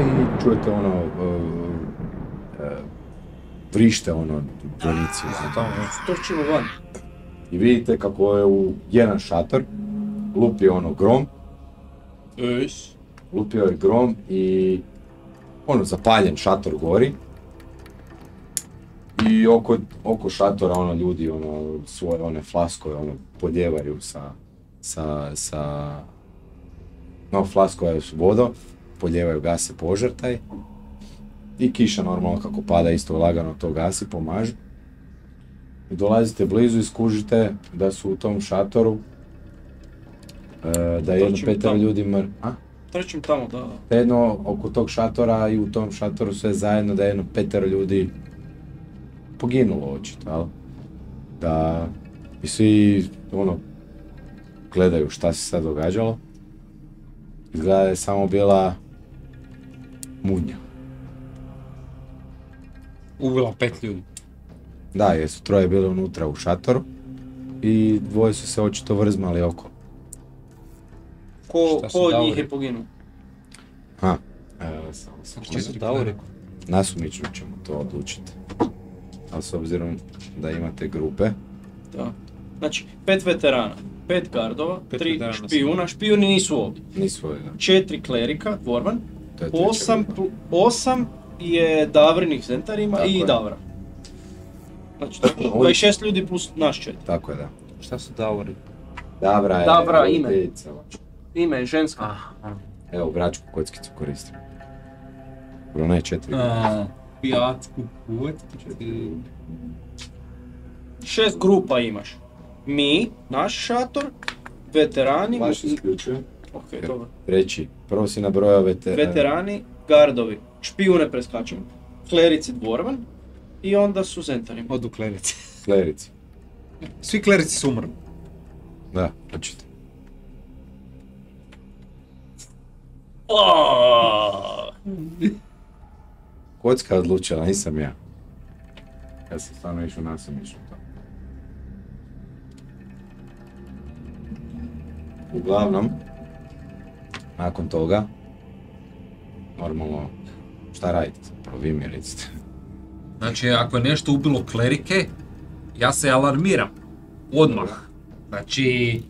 i čujete ono vrište ono dvoniciju. Storčimo van. I vidite kako je u jedan šator lupio ono grom. Lupio je grom i ono zapaljen šator gori. I oko šatora ono ljudi ono svoje one flaskove ono podjevarju sa no flaskove su vodo, podjevaju gase požrtaj. I kiša normalno kako pada isto lagano to gasi, pomažu. I dolazite blizu i skužite da su u tom šatoru da je jedno 5 ljudi mrtvo. Trećim tamo, da. Da jedno oko tog šatora i u tom šatoru sve zajedno da je jedno 5 ljudi poginulo očito, ali? Da, i svi ono gledaju šta se sad događalo. Izgleda je samo bila munja. Ubila 5 ljudi. Da, jer su 3 bili unutra u šatoru i 2 su se očito vrzmali oko. Ko od njih je poginuo? Šta su Davori? Nasumično ćemo to odlučiti. Ali s obzirom da imate grupe. Da. Znači, 5 veterana, 5 gardova, 3 špijuna, špijuni nisu ovdje. Nisu ovdje, da. 4 klerika, dvorban, 8 je Davrinih zentarima i Davra. Znači, 26 ljudi plus naš 4. Tako je, da. Šta su Davori? Davra ime. Ime je ženska. Evo, bračku kockicu koristim. Ona je 4. Pijatku kockicu. 6 grupa imaš. Mi, naš šator, veterani... Vaš isključuje. Okej, dobro. Reći, prvo si nabrojao veterani... Veterani, gardovi. Špijune preskačemo. Klerici dvorban. I onda su zentarima. Odu klerici. Klerici. Svi klerici su umrli. Da, očito. Kocka je odlučila, nisam ja. Ja sam stvarno išao nasumično tamo. Uglavnom, nakon toga, normalno, šta radite? Zapravo vi mi recite. Znači, ako je nešto ubilo klerike, ja se alarmiram. Odmah. Znači,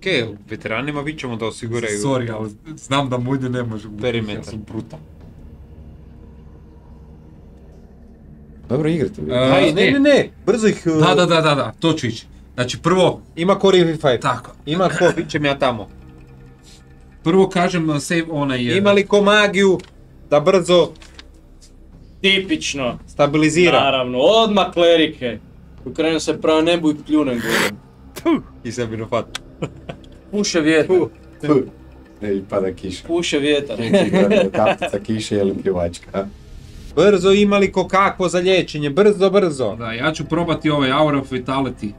Okej, veteranima vi ćemo da osiguraju... Sorry, ali znam da mojde ne može biti, ja sam brutal. Dobro, igrate li? Ne, brzo ih... Da, to ću ići. Znači prvo... Ima core revive. Tako. Ima ko, bit ćem ja tamo. Prvo kažem save onaj... Ima li ko magiju da brzo... Tipično. Stabilizira. Naravno, odmah klerike. Ukrenem se pravo nebu i pljunem govorim. I sam binofat. Puše vjetar. I pada kiša. Puše vjetar. Kapica kiše ili pljuvačka. Brzo ima li ko kakvo za liječenje, brzo. Da, ja ću probati ovaj Hour of Vitality.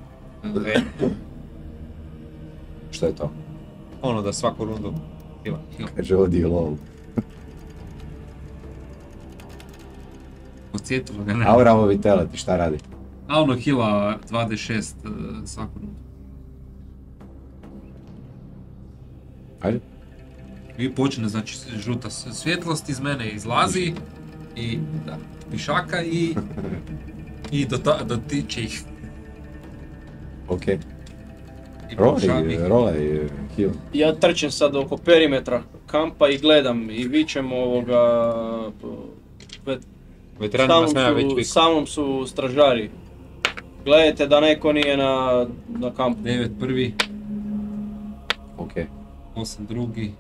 Što je to? Ono da svaku rundu... Kaže odi lol. Osjetilo ga ne. Aura of Vitality, šta radi? A ono hila 2d6 svaku rundu. Ajde. I počne, znači žuta svjetlost iz mene izlazi. I da, pišaka i dotiče ih. Okej. Rolaj, heal. Ja trčem sad oko perimetra kampa i gledam i vićem ovoga... Veteranima sam ja već vidim. Samom su stražari. Gledajte da neko nije na kampu. 9 prvi. Okej. 8 drugi.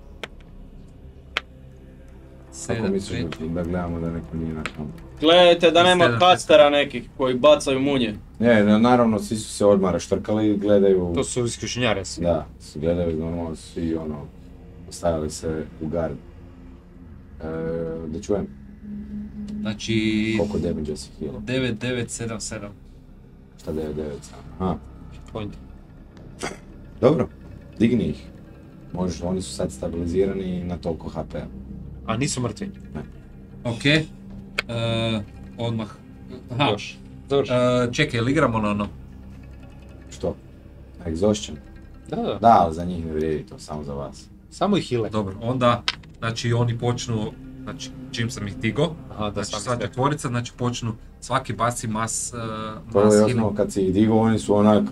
Kako misliš da gledamo da neko nije na kampu? Gledajte da nema kastera nekih koji bacaju munje. Ne, naravno svi su se odmara štrkali i gledaju... To su isključenjare svi. Da, gledaju normalno svi ono... Postavili se u gard. Da čujem. Znači... Koliko damage si healo? 9-9-7-7. Šta 9-9-7? Aha. Point. Dobro, digni ih. Možeš, oni su sad stabilizirani na toliko HP-a. A nisu mrtvi? Ne. Okej. Odmah. Aha. Završi. Čekaj, ili igramo na ono? Što? Exhaustion? Da. Da, ali za njih ne vrijedi to, samo za vas. Samo ih hile. Dobro, onda, znači oni počnu, znači čim sam ih digao, znači sva četvorica, znači počnu svaki basi mas hile. To je osnovno, kad si ih digao, oni su onak,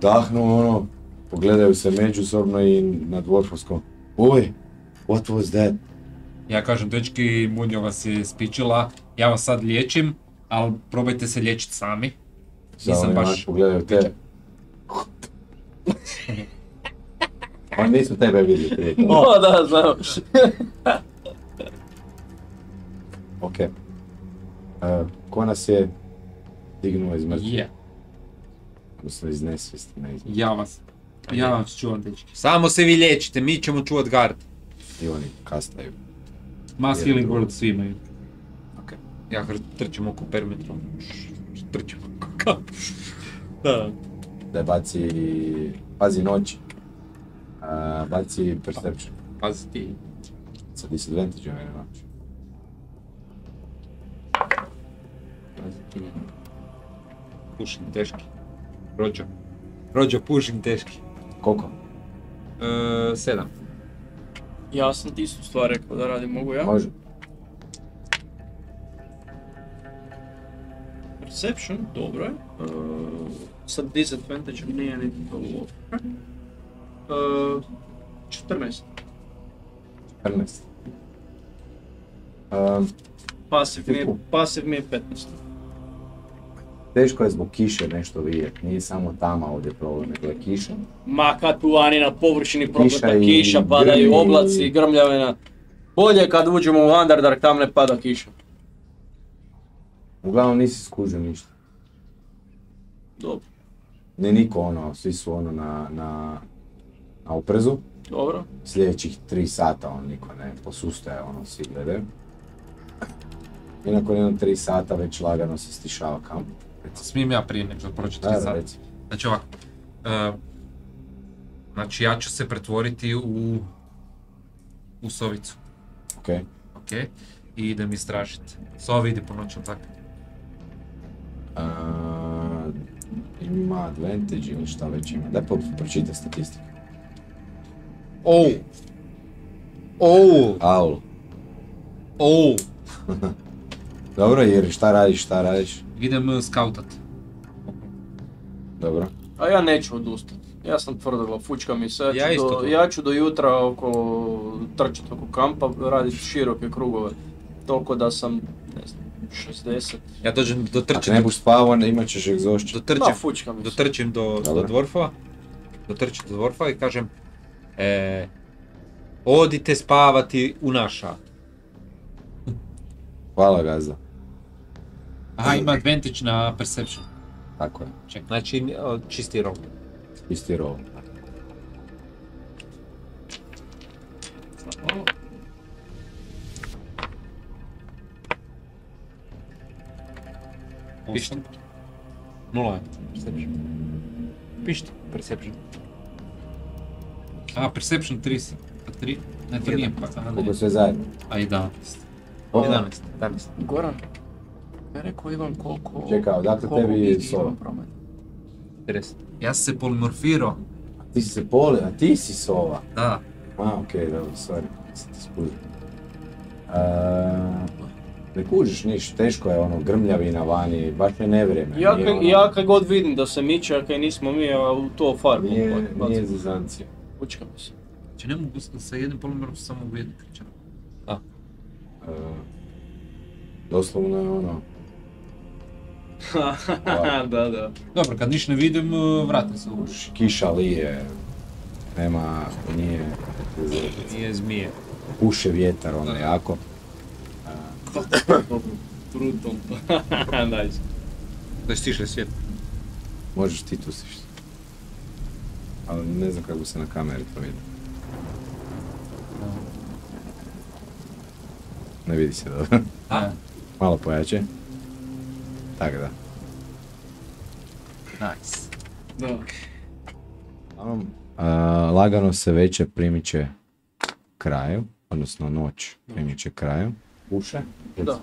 dahnu ono, pogledaju se međusobno i na dvorfovskom. Oj! What was that? Ja kažem, dečki, munja vas je spičila, ja vas sad liječim, ali probajte se liječiti sami. Nisam baš... Pogledaju te... Oni nisu tebe vidjeti prijatelj. O, da, znam. Okej. Ko nas je dignuo iz mrtva? Je. Odnosno iz nesvijesti, ne izmrtva. Ja vas čuvam, dečki. Samo se vi liječite, mi ćemo čuvat gard. I oni kastaju. Mass healing world svi imaju. Okej. Ja trčem oko perimetrom. Trčem oko kapuš. Da. Daj baci... Pazi noć. Baci perception. Pazi ti. Sa disadvantage-om je noć. Pazi ti. Pushing teški. Rođo pushing teški. Koliko? 7. Ja sam ti su stvar rekao da radim, mogu ja? Može. Perception, dobro je. Sa disadvantage-om nije niti to uopće. 14. Pasiv mi je 15. Teško je zbog kiše nešto vidjeti, nije samo tama ovdje problem, nego je kiša. Ma kad tu ani na površini prokleta kiša, padaju oblaci, grmljavina. Bolje kad uđemo u Underdark, tam ne pada kiša. Uglavnom nisi skužio ništa. Dobro. Ne niko ono, svi su ono na oprezu. Dobro. Sljedećih 3 sata on niko ne posustaje, ono svi gledaju. I nakon jednom 3 sata već lagano se stišava kamp. Smijem ja prije nego proći 3 sata. Znači ovako, znači ja ću se pretvoriti u sovicu. Okej. I idem istražiti. Sovi ide po noćnom tako. Ima advantage ili šta već ima. Daj pročite statistiku. Oul. Dobro, jer šta radiš? Idem skautat. Dobro. A ja neću odustati. Ja sam tvrdoglav, fučka mi se, ja ću do jutra trčati oko kampa, raditi široke krugove, toliko da sam, ne znam, 60. Ja dođem do trčim... Ako ne buš spavao, imat ćeš egzošće. Da, fučka mi se. Dotrčim do dvorfa, i kažem, odite spavati u naša. Hvala gazda. Aha, ima advantage na perception. Tako je. Čekaj, znači čisti roll. Isti roll. Pišti. Nula je. Perception. Pišti. Perception. A, perception 30. Pa 3? Ne, to nije pa. Koliko sve zajedno? A, 11. 11. Goran. Ja rekao imam koliko... Čekaj, odakle tebi sova? 30. Ja sam se polimorfirao. Ti si se polimorfirao, a ti si sova? Da. A, okej, dobro, sorry. Sam ti spužio. Ne kužiš niš, teško je ono grmljavina vani, baš me nevrijeme. Ja kad god vidim da se miče, a kaj nismo mi u to farbu. Nije zezancija. Učekam se. Znači ne mogu sa jednim polimerom samo u jednu kričanu. Da. Doslovno je ono... Da, da. Dobro, kad niš ne vidim, vratim se u uši. Kiša lije, nema, nije zmije. Puše vjetar, ono jako. Trutom, daj se. Da stišle svijet. Možeš ti tu stišti. Ali ne znam kako se na kameri to vidi. Ne vidi se dobro. Malo pojače. Tako da. Nice. Lagano se večer primiče kraju, odnosno noć primiče kraju. Uše? Da.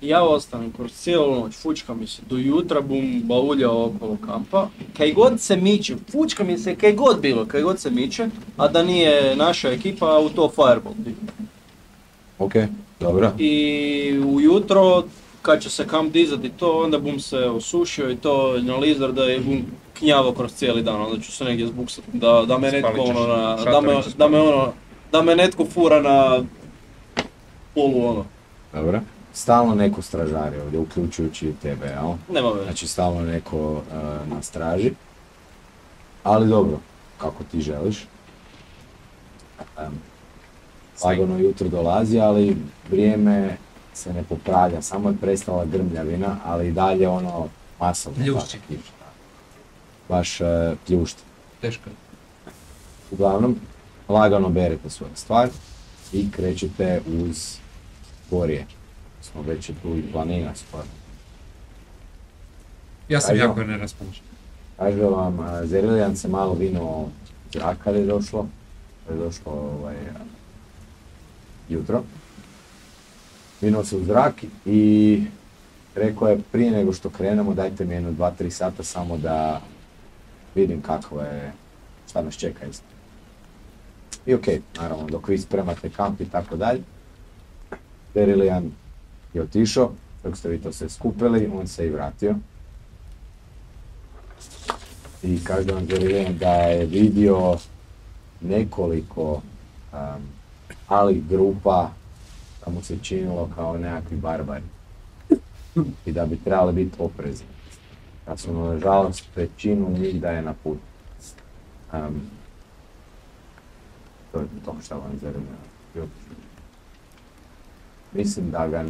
Ja ostanem kroz cijelu noć, fučka mi se, do jutra bum bauljao okolo kampa. Kaj god se miče, fučka mi se, kaj god bilo, kaj god se miče, a da nije naša ekipa, u to fireball. Ok, dobro. I ujutro... Kad će se kamp dizati to, onda bum se osušio i to na lizarda i bum knjavao kroz cijeli dan, onda ću se negdje zbuksati da me netko ono, da me netko fura na polu ono. Dobro, stalno neko stražari ovdje, uključujući i tebe, jel? Nema već. Znači stalno neko na straži, ali dobro, kako ti želiš. Lagano jutro dolazi, ali vrijeme se ne popravlja, samo je prestala grmljavina, ali i dalje ono masovno. Pljušće. Baš pljušće. Teško je. Uglavnom, lagano berete svoje stvari i krećete uz gorje. Smo već je tu i planina skoro. Ja sam jako neraspoložen. Kaže vam, Zerilijan se malo vinuo zraka je došlo. To je došlo jutro. Vinuo se u zrak i rekao je prije nego što krenemo dajte mi jedno 2-3 sata samo da vidim kakva je, šta nas čeka isto. I okej, naravno dok vi spremate kamp i tako dalje. Zerilijan je otišao, dok ste vi to sve skupili, on se i vratio. I kaže vam Zerilijan da je vidio nekoliko ali grupa da mu se činilo kao nekakvi barbari i da bi trebali biti oprezni. Kad su nažalost većinu njih da je na putu. To je to što vam Zerilijan. Mislim da ga,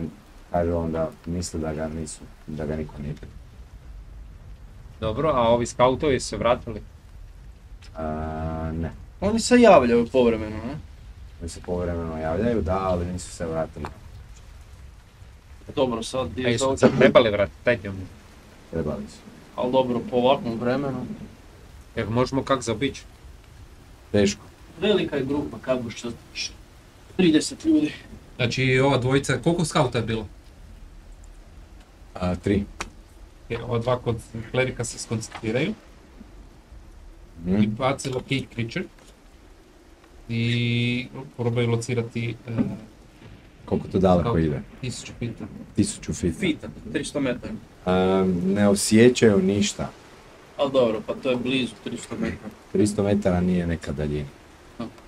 kaže on da misle da ga nisu, da ga niko nije. Dobro, a ovi skautovi su se vratili? Ne. Oni se javljaju povremeno, ne? Oni se povremeno javljaju, da, ali nisu se vratili. Dobro, sad... A jesu se trebali vratiti, dajte mu. Trebali su. Ali dobro, po ovakvom vremenu... Jer možemo kak zaobići? Teško. Velika je grupa, kako što... 30 ljudi. Znači ova dvojica, koliko skauta je bilo? 3. Ova dva kod klerika se skoncentriraju. I baci locate creature. I probaju locirati... Koliko to daleko ide? 1000 fita. 1000 fita. 300 metara. Ne osjećaju ništa. Ali dobro, pa to je blizu 300 metara. 300 metara nije neka daljina.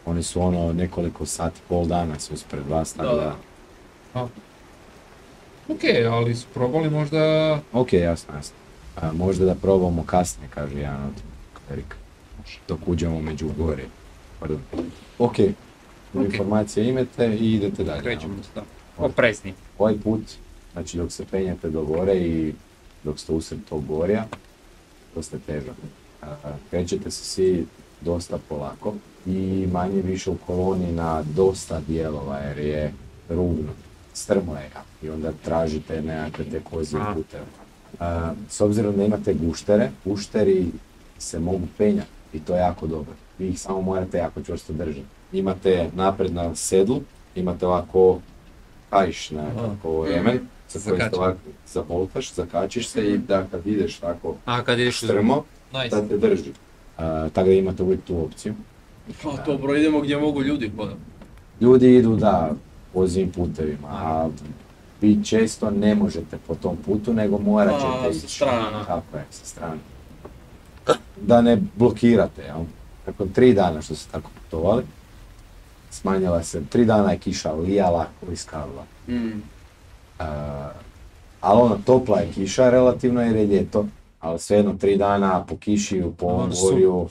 Oni su ono nekoliko sati, pol dana su ispred vas, tako da... Okej, ali su probali možda... Okej, jasno. Možda da probamo kasnije, kaže jedan od klerika. Dok uđemo među gore. Okej, informacije imate i idete dalje. Krećemo se tako. Oprezni. Ovaj put, znači dok se penjate do gore i dok ste usred tog gorja, dosta teža. Krećete se svi dosta polako i manje više u koloni na dosta dijelova jer je rubno, strmo je i onda tražite nekakve te kozije puteve. S obzirom da imate guštere, gušteri se mogu penjati i to je jako dobro. Vi ih samo morate jako čvrsto držati. Imate napred na sedlu, imate ovako kajš na remen, sa kojim ste ovako zaboltaš, zakačiš se i da kad ideš tako strmo, da te drži. Tako da imate uvijek tu opciju. Dobro, idemo gdje mogu ljudi hodati. Ljudi idu, da, vozim putevima, a vi često ne možete po tom putu, nego morat ćete ići. Sa strana. Tako je, sa strana. Da ne blokirate, jel? Nakon 3 dana što ste tako putovali, smanjila se, 3 dana je kiša lijala, iskalila. Ali ono, topla je kiša relativno jer je ljeto, ali svejedno 3 dana po kiši, po ovom gorju,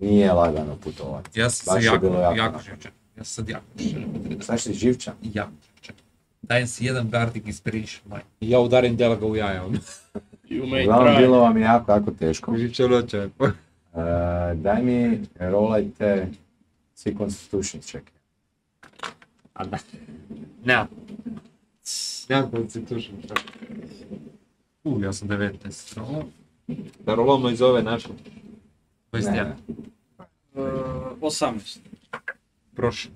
nije lagano putovati. Ja sam sad jako živčan. Sad si živčan? Jako živčan. Dajem si jedan gardik iz Priša. Ja udarim djelaga u jaja. Uglavnom, bilo vam je jako teško. Živčanoća. Daj mi, rolajte svi konstitution check. Nemam. Nemam konstitution check. Ja sam 19. Da rolamo iz ove naše. 21. 18. Prošlo.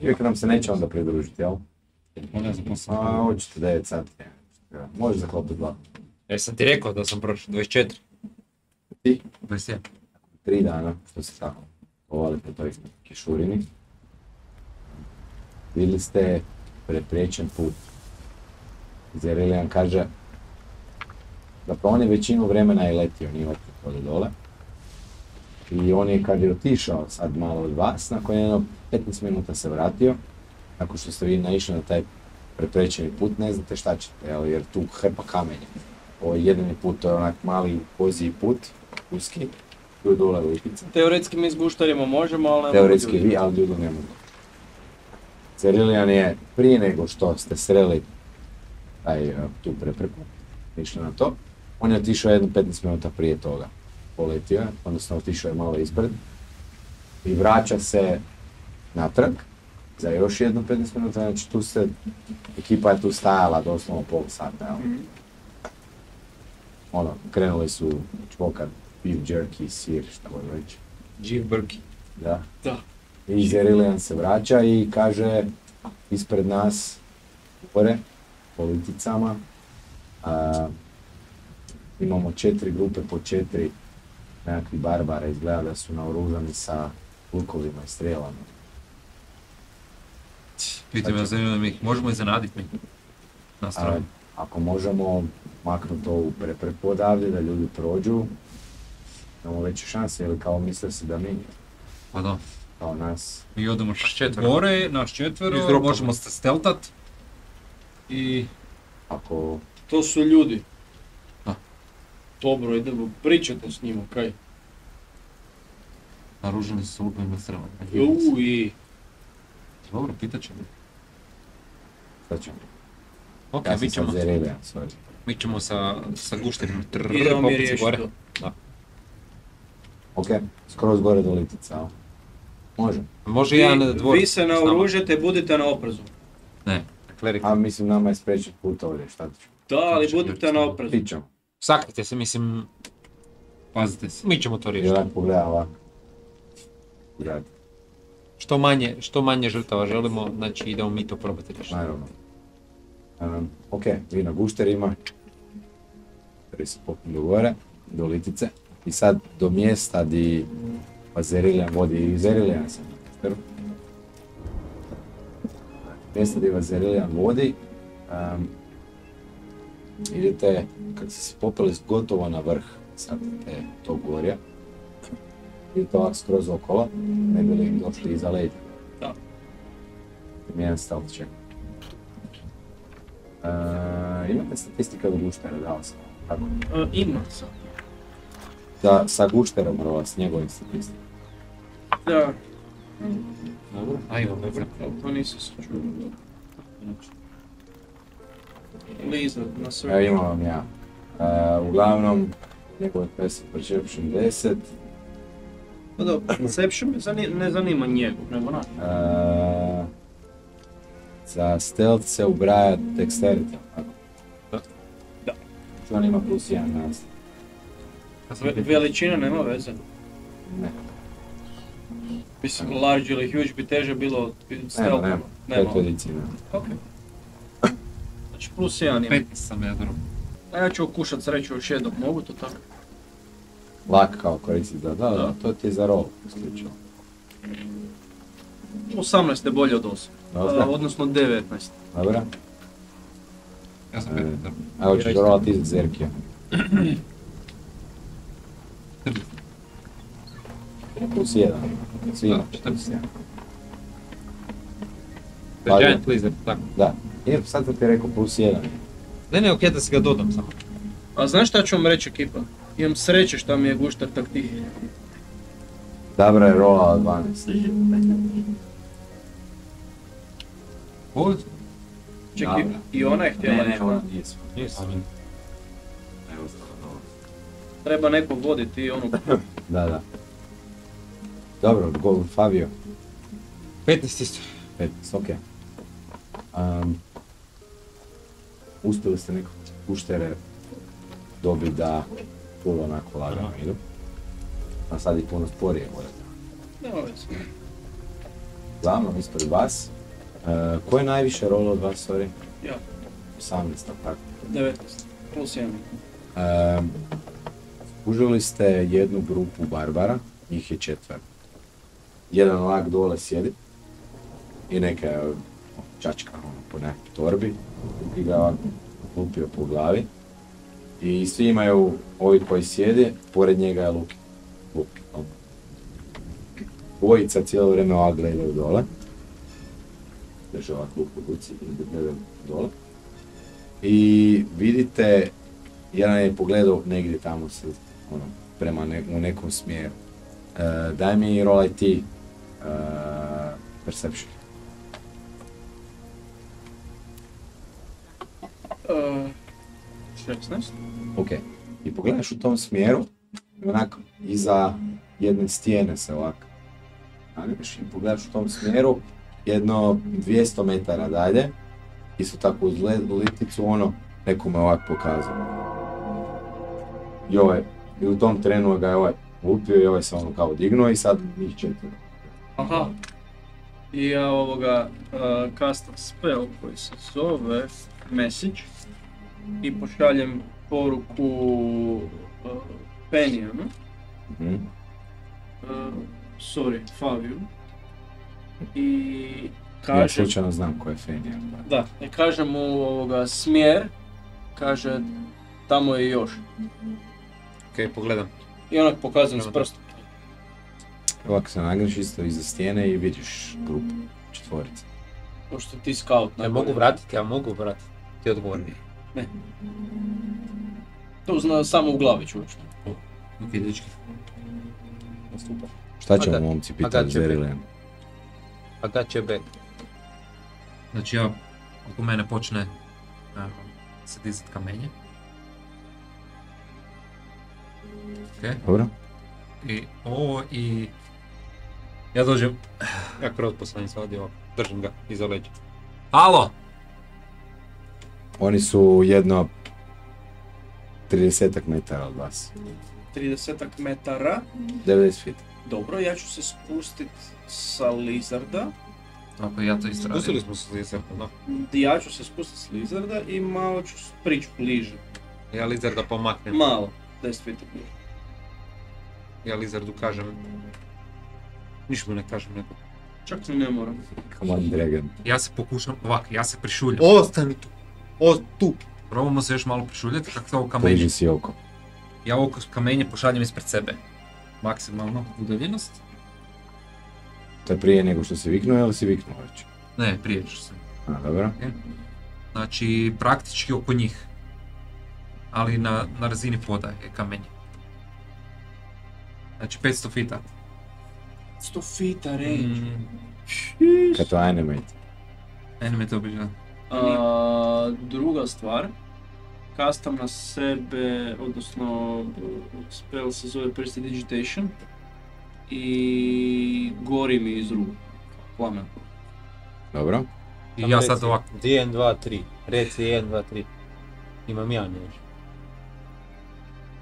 Uvijek nam se neće onda pridružiti, jel? Očito 9 sati. Možeš zaklopiti 2. Ja sam ti rekao da sam prošao 24. Ti? 21. 3 dana što se tako ovali po toj kišurini. Vidjeli ste prepriječen put. Zerilijan kaže da pa on je većinu vremena je letio, nije opet ovdje dole. I on je kad je otišao sad malo od vas, nakon jedno 15 minuta se vratio. Nakon što ste vi naišli na taj prepriječeni put, ne znate šta ćete, jer tu hrpa kamenja. Ovo je jedini put, to je onak mali koziji put, uski, tu je dole lipica. Teoretski mi s guštarima možemo, ali... Teoretski vi, ali ljudu ne mogu. Zerilijan je prije nego što ste sreli tu prepreku, išli na to, on je otišao jedno 15 minuta prije toga. Poletio je, odnosno otišao je malo ispred i vraća se natrag za još jedno 15 minuta, znači tu se, ekipa je tu stajala doslovno pol sata. Ono, krenuli su čvokar, beef jerky, sir, šta god reći. Beef jerky. Da. I Zerilijan se vraća i kaže ispred nas, gore, politicama, imamo 4 grupe po 4 nekakvi barbara, izgleda da su naoružani sa lukovima i strelama. Pite me, zanimljamo mi, možemo iznenaditi mi na stranu? Ako možemo maknuti ovu prepreku odavdje, da ljudi prođu, imamo veće šanse, ili kao misle se da mi? Pa da. Kao nas. Mi odemo gore, naš četvero, možemo se steltat i... Ako... To su ljudi. Dobro, idemo, pričajte s njima, kaj? Naruženi su lukovima strelama. Juuu. Dobro, pitat ćemo. Šta ćemo? Ok, mi ćemo sa gušterima. Idemo mi riješiti to. Ok, skroz gore do litica. Može. Može jedan dvor. Vi se naoružete, budite na oprezu. Ne. A mislim, nama je sprečen put ovdje, šta ću? Da, ali budite na oprezu. Pićemo. Sakrite se, mislim... Pazite se. Mi ćemo to riješiti. Jedan pogleda ovako. Jad. Što manje žrtava želimo, znači idemo mi to probati rešiti. Naravno. Ok, vi na gušterima. Prvi se popili do gore, do litice. I sad do mjesta di Zerilijan vodi i Zerilijan sam. Mjesta di Zerilijan vodi. Idete, kad ste se popeli gotovo na vrh sad tog gorja, idete ovak skroz okolo, ne bili im došli iza leđa. Da. Mijen stalno čeka. Imate statistika od guštera, dao sam, tako? Imam sam. Da, sa gušterom prvo, s njegovim statistikom. Da. Dobro, ajmo, dobro. To nisu se čuli, dobro. Liza, na sve. Evo imam vam ja. Uglavnom, njegove pesi perception 10. Pa dobro, perception ne zanima njegov, nego na. Za stealth se ubraja dexterity, tako? Da. Da. On ima plus 1 nastav. Veličina nema veze? Ne. Mislim, large ili huge bi teže bilo od stealth? Nema, nema. Petodici nema. Okej. Znači plus 1 ima. 15 sam ja drugo. A ja ću okušat sreću još jednog, mogu to tako? Lak kao koristit za da, da, to ti je za roll isključivo. 18 je bolje od 8. Odnosno 19. Dobra. Ja sam 15. A hoćeš rolat iz Zerkija. Plus 1. Svima. 41. The giant lizard, tako? Da. Jer sad sam ti rekao plus 1. Ne, ne, okej, da si ga dodam samo. A znaš šta ću vam reći, ekipa? Imam sreće šta mi je guštar tak tih. Davra je rola 12. Kud? Čekaj, i ona je htjela nešto. Ne, ne, ona nije sve. Nisam. Evo zelo dobro. Treba neko voditi i onu... Da, da. Dobro, gol Fabio. 15 isto. 15, okej. Uspjeli ste neko guštere dobiti da puno onako lagano idu. A sad ih puno sporije morate. Ne ovdje. Glavno, ispred vas. Ko je najviše rolo od vas, sorry? Ja. 18, tako? 19, plus 1. Užili ste jednu grupu barbara, njih je 4. Jedan lak dole sjedi i neka čačka ono, po nekoj torbi, drugi ga ovako lupio po glavi. I svi imaju ovi koji sjede, pored njega je Luki. Obojica cijelo vrijeme ovak gledaju dole. Drže ovak luku u ruci i gledaju dole. I vidite, jedan je pogledao negdje tamo se, ono, prema u nekom smjeru. Daj mi rolaj ti perception. Ok, i pogledaš u tom smjeru, onako, iza jedne stijene se ovako nagneš i pogledaš u tom smjeru, jedno 200 metara dalje, isto tako uz liticu, ono, nekome ovako pokazao. I ovaj, i u tom trenu ga je ovaj lupio i ovaj se ono kao dignuo i sad njih 4. Aha, i ja ovoga custom spell koji se zove message. I pošaljem poruku Penijanu, sorry, Faviju, i kažem... Ja slučajno znam ko je Fenijan. Da, i kažem mu ovoga smjer, kaže tamo je još. Okej, pogledam. I onak pokazujem s prstom. Ovako se nagneš isto iza stijene i vidiš grupu, četvorica. Pošto ti scout najbolje. Ne mogu vratiti, ja mogu vratiti, ti odgovorni. Ne. To zna samo u glavi čuvačno. Fizički. Nastupa. Šta ćemo momci pitati Zerilijan? Pa da će bet. Znači ja, ako mene počne se dizat kamenje. Okej. Dobro. I ovo i... Ja dođem, ja kroz poslanje se ovdje, držim ga iza leđa. Halo! Oni su jedno 30 metara od vas. 30 metara? 90 feet. Dobro, ja ću se spustit sa Lizarda. Ako ja to istradim. Spustili smo se s Lizarda, no. Ja ću se spustit s Lizarda i malo ću prići bliže. Ja Lizarda pomaknem. Malo, 10 feet bliže. Ja Lizardu kažem... Ništa mu ne kažem neko. Čak mi ne moram. Come on, dragon. Ja se pokušam ovako, ja se prišuljam. Ostani tu! O, tu! Probamo se još malo prišuljati, kako se ovo kamenje... Liži si oko. Ja oko kamenje pošaljem ispred sebe. Maksimalno udaljenost. To je prije nego što si viknuo ili si viknuo već? Ne, prije što sam. A, dobro. Okay. Znači, praktički oko njih. Ali na razini poda je kamenje. Znači, 500 fita. 100 fita, rej. Kad to animate. Animate obično. Druga stvar. Kastam na sebe, odnosno spell se zove Prestidigitation. I gori mi iz ruku. Plamen. Dobro. I ja sad ovako. 1, 2, 3. Reci 1, 2, 3. Imam ja nešto.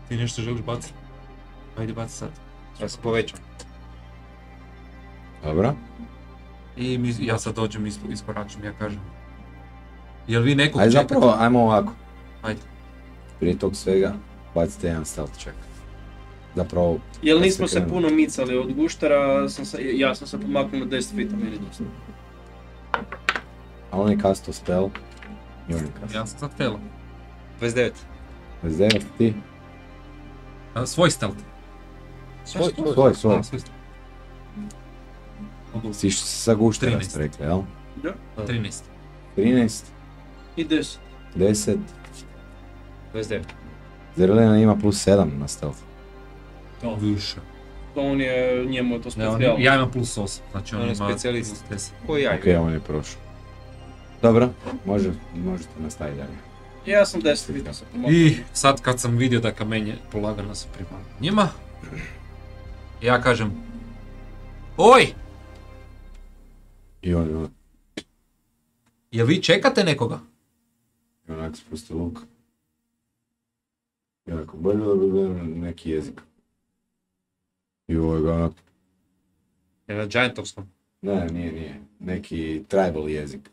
Ti nešto želiš baciti? Ajde baci sad. Ja se povećam. Dobro. I ja sad dođem i iskoračim, ja kažem. Jel vi nekog čekate? Ajde zapravo, ajmo ovako. Ajde. Prije tog svega, bacite jedan stealth check. Zapravo... Jel nismo se puno micali od guštara, ja sam se pomaknuo na 10 feet, meni dosta. A on je kasto spell. Ja sam sad fellow. 29. 29, ti? Svoj stealth. Svoj. Si što si sa guštara rekli, jel? Da. 13. 13. I 10. 10. 29. Zerilijan ima plus 7 na stealth. To. Više. To on je, njemu je to specijalno. Ja imam plus 8, znači on ima specijalist. Koji ja imam? Ok, on je prošao. Dobro, možete nastaviti dalje. Ja sam 10 vidio sam pomoći. I sad kad sam vidio da kamenje polagano se prima njima, ja kažem... Oj! I on... Jel vi čekate nekoga? I onak spusti luk. I onako neki jezik. I ovo je ga onako... Je na giantovskom? Ne, nije. Neki tribal jezik.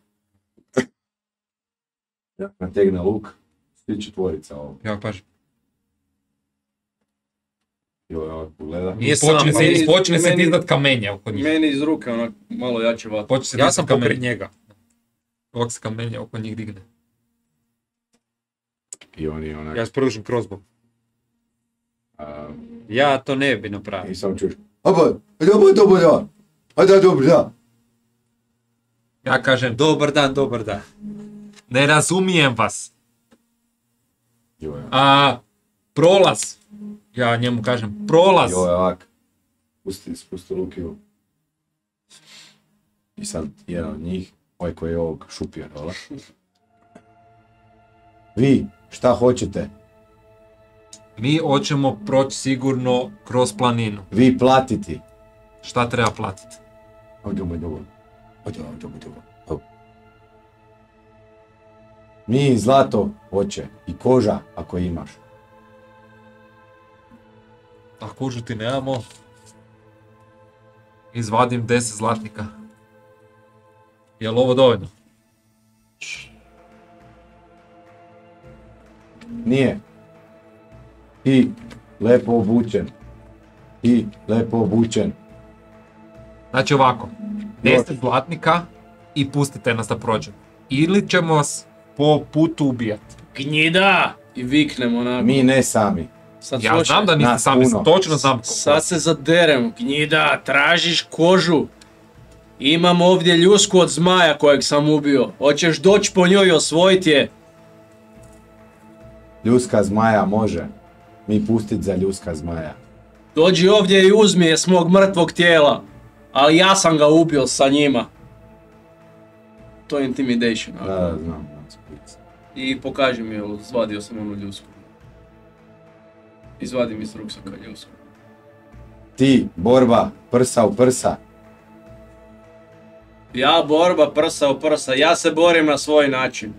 Nategne luk, stiče tvorica ovo. Ja pažem. I ovo je ovako gleda. Počne se dizat kamenja oko njih. Meni iz ruke onako malo jače vata. Ja sam pokrit njega. Ovak se kamenja oko njih digne. I on je onak... Ja spružim crossbow. Ja to ne bi napravio. I sam čuš. Dobar dan. Ja kažem, dobar dan. Ne razumijem vas. Prolaz. Ja njemu kažem, prolaz. Joj, ovak. Spusti Lukiju. I sad jedan od njih, ovaj koji je ovog šupio dola. Vi, šta hoćete? Mi hoćemo proći sigurno kroz planinu. Vi platiti. Šta treba platiti? Ovdje. Mi zlato hoće i koža ako imaš. A kožu ti nemamo. Izvadim 10 zlatnika. Jel ovo dovoljno? Nije. I lepo obučen. Znači ovako, 10 zlatnika i pustite nas da prođemo. Ili ćemo vas po putu ubijati. Gnjida! I viknemo na... Mi ne sami. Ja znam da niste sami, točno znam ko. Sad se zaderem, gnjida, tražiš kožu. Imam ovdje ljusku od zmaja kojeg sam ubio. Hoćeš doći po njoj i osvojiti je. Ljuska zmaja može. Mi pustit za ljuska zmaja. Dođi ovdje i uzmi je s mog mrtvog tijela. Ali ja sam ga ubio sa njima. To je intimidation. Da, znam. I pokaži mi, izvadio sam onu ljusku. Izvadim iz ruksaka ljusku. Ti, borba, prsa u prsa. Ja, borba, prsa u prsa. Ja se borim na svoj način.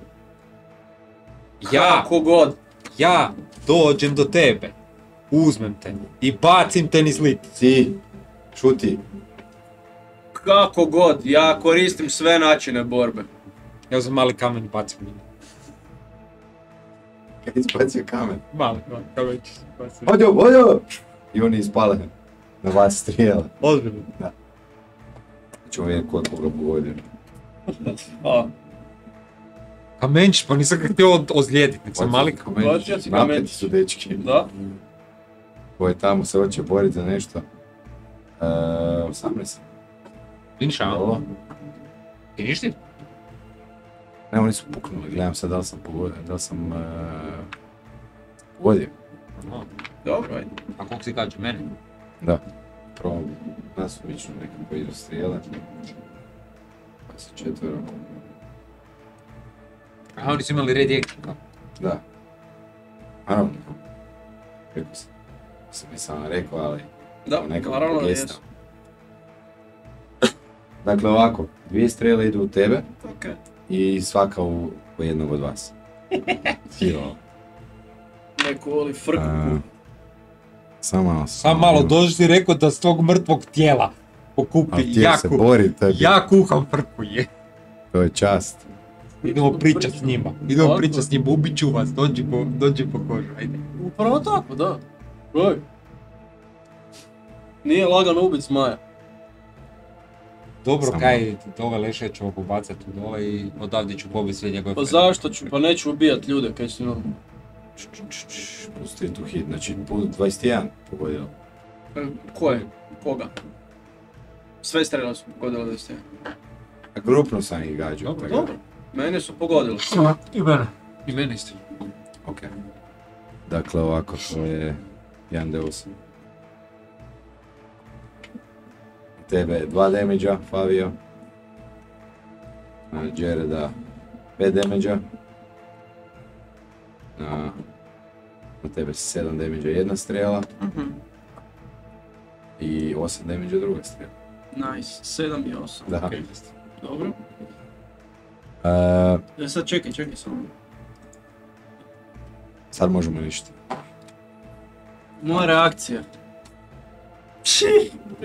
Kako god. Ja dođem do tebe, uzmem te i bacim te niz lit. Si, šuti. Kako god, ja koristim sve načine borbe. Ja uzmem mali kamen i bacim njim. Kaj izbacio kamen? Mali kamen ću se baciti. Odio! I oni ispale na vas strijele. Ozbiljno? Da. Čemo vidjeti koliko ga pogodio. A menč, pa nisam ga htio ozlijediti, nek sam mali kao menč. Napeti su dečki. Da. Ko je tamo se hoće boriti za nešto. 18. Finišao. Finišti? Ne, oni su puknuli, gledam sad da li sam pogodio, da li sam pogodio. Dobro, ajde. A koliko si kađe, mene? Da. Prvo, nasumično nekako idu strijele. 24. Aha, oni su imali red jeknika? Da. Naravno. Rekao sam. Nisam rekao, ali... Da, naravno je jesu. Dakle, ovako, dvije strijele idu u tebe. Okej. I svaka u jednog od vas. Hiro. Neko voli frku. Sam malo, dođeš ti rekao da s tog mrtvog tijela pokupi ja kuham frku je. To je čast. Idemo pričat s njima, ubit ću vas, dođi po kožu, ajde. Upravo tako, da. Broj. Nije lagano ubit zmaja. Dobro, kaj, ove leše ćemo pobacat u dole i odavdje ću pobiti sve njegove frede. Pa zašto ću? Pa neću ubijat ljude, kaj si normalno. Pusti tu hit, znači 21 pogodila. Koje? Koga? Sve strela su pogodila 21. A grupno sam ih gađao. Dobro, mene su pogodili. I mene. I mene isti. Ok. Dakle ovako, to je 1d8. Tebe je 2 damage-a, Favio. Na Jareda 5 damage-a. Na tebe 7 damage-a jedna strela. I 8 damage-a druga strela. Nice, 7 i 8. Da. Dobro. Sad čekaj samo. Sad možemo ništa. Moja reakcija.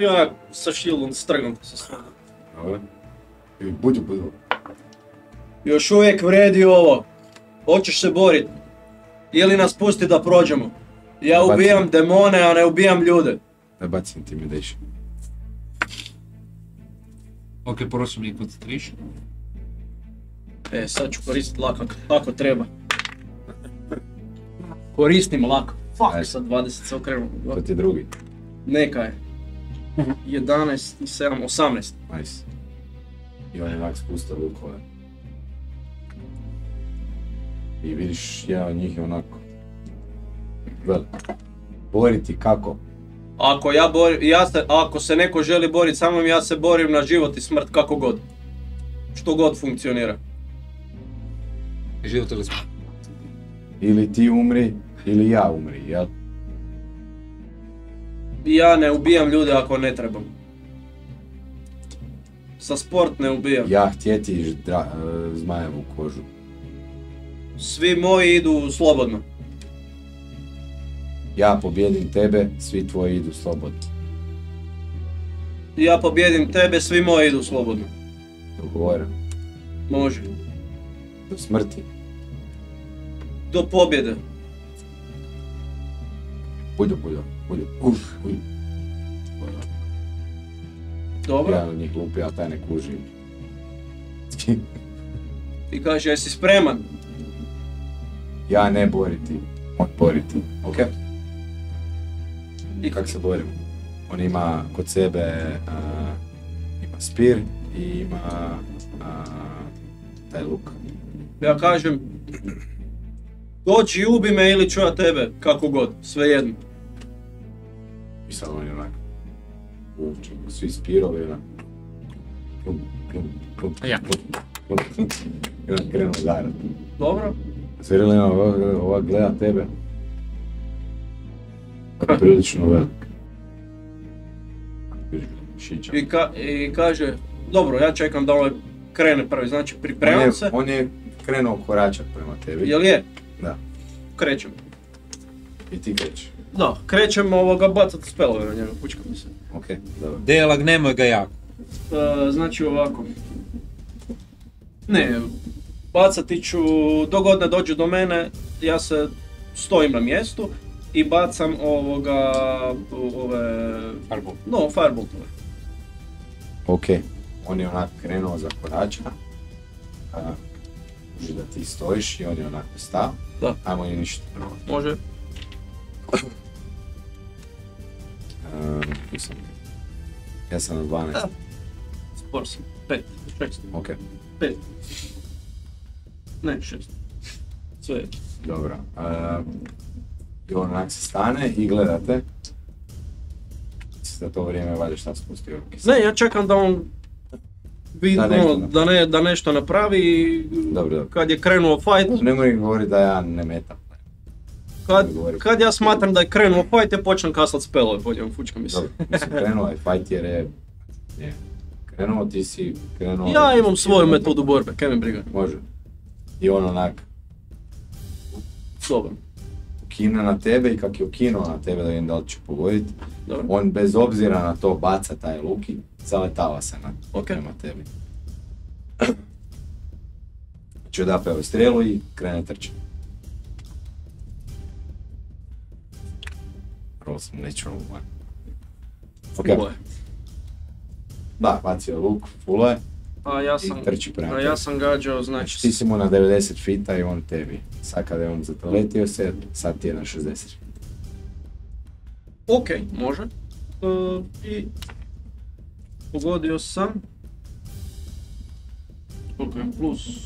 Ja sa shieldom strgam se s njom. Budi. Još uvijek vredi ovo. Hoćeš se borit. Ili nas pusti da prođemo. Ja ubijam demone, a ne ubijam ljude. Ne bacim ti mi deši. Ok, prosim mi koncentriš. E, sad ću koristit lakak, tako treba. Koristim lako. Fuck, sad 20 se okrenuo. To ti je drugi. Neka je. 11 i 7, 18. Nice. I on je ovak spustio lukove. I vidiš, jedan od njih je onako... Veli. Boriti kako? Ako se neko želi boriti sa mnom, ja se borim na život i smrt kako god. Što god funkcionira. Život ili smrt? Ili ti umri, ili ja umri, jel? Ja ne ubijam ljude ako ne trebam. Sa sport ne ubijam. Ja htjeti zmajevu kožu. Svi moji idu slobodno. Ja pobjedim tebe, svi tvoji idu slobodno. Ja pobjedim tebe, svi moji idu slobodno. Dogovorim. Može. Do smrti. Do pobjede. Bulju. Dobro. Jedan od njih lupi, a taj ne kuži. Ti kaže, jesi spreman? Ja ne boriti, on boriti. Ok. I kako se borimo? On ima kod sebe, ima spir i ima taj luk. Ja kažem, dođi i ubi me ili ću ja tebe, kako god, svejedno. I sad on je onak, svi spirove, onak, i onak krenu udarat. Dobro. Zerilijan ovak gleda tebe. Prilično velik. Šića. I kaže, dobro, ja čekam da ovaj krene prvi, znači pripremam se. On je krenuo koračat prema tebi. Jel je? Da. Krećem. I ti krećeš? Da, krećem bacat spelove na njega, pučka mi se. Ok, dobro. Delag, nemoj ga jako. Znači ovako. Ne, bacati ću, dok god ne dođu do mene, ja se stojim na mjestu i bacam Firebolt. No, Fireboltove. Ok, on je onak krenuo za korača. kuži da ti stojiš i on je onako stav. Da. Ajmo je ništa prvo. Može. Tu sam. Ja sam na 12. Da. Spor sam. 5. 6. Ok. 5. Ne, 6. Sve je. Dobro. I on onak se stane i gledate. Za to vrijeme valjda šta spusti ruke. Ne, ja čekam da on vidimo da, da nešto napravi. Dobro, dobro. Kad je krenuo fight... Ne moram govoriti da ja ne metam. Kad ja smatram da je krenuo fight, ja počnem kasat spelove, boljem fučka mislim. Dobro, mislim krenuo je fight jer je... Ne. Krenuo ti si, krenuo... Ja imam svoju metodu borbe, kaj me briga. Može. I on onak... Dobro. Ukine na tebe i kak je ukinuo na tebe da vidim da li ću pogoditi. Dobar. On bez obzira na to baca taj luk i zaletava se na prema tebi. Znači odape ovaj strelu i krene trče. Prvo sam neću van. Okay. Da, bacio luk, full je i trči prema tebi. A ja sam gađao, znači... Ti si mu na 90 fita i on tebi. Sad kada je on zatoletio se, sad ti je na 60. Ok, može. I... Pogodio sam... Koliko je plus...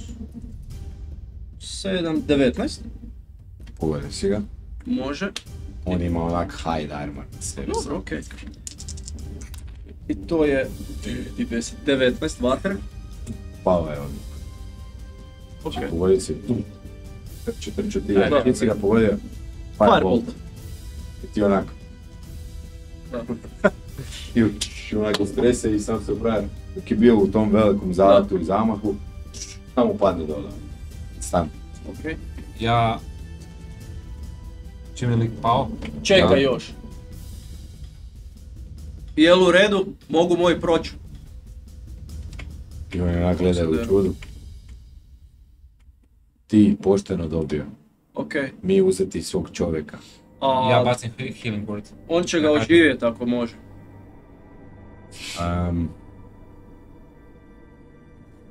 7, 19. Pogodio si ga. Može. On ima onak hide armor na sebi. Dobro, ok. I to je... 19 vatre. Pao je odmah. Ok. Pogodio si... Trču ti ga, ti si ga pogodio. Firebolt. I ti onak... I onako strese i sam se upravio, dok je bio u tom velikom zalatu i zamahu, samo padne dole. Stan. Ok. Ja... Čim je lik pao? Čeka još. Jel u redu? Mogu moji proći. I on je onak gledao u čudu. Ti pošteno dobio. Ok. Mi uzeti svog čovjeka. Ja bacim healing word. On će ga oživjeti ako može.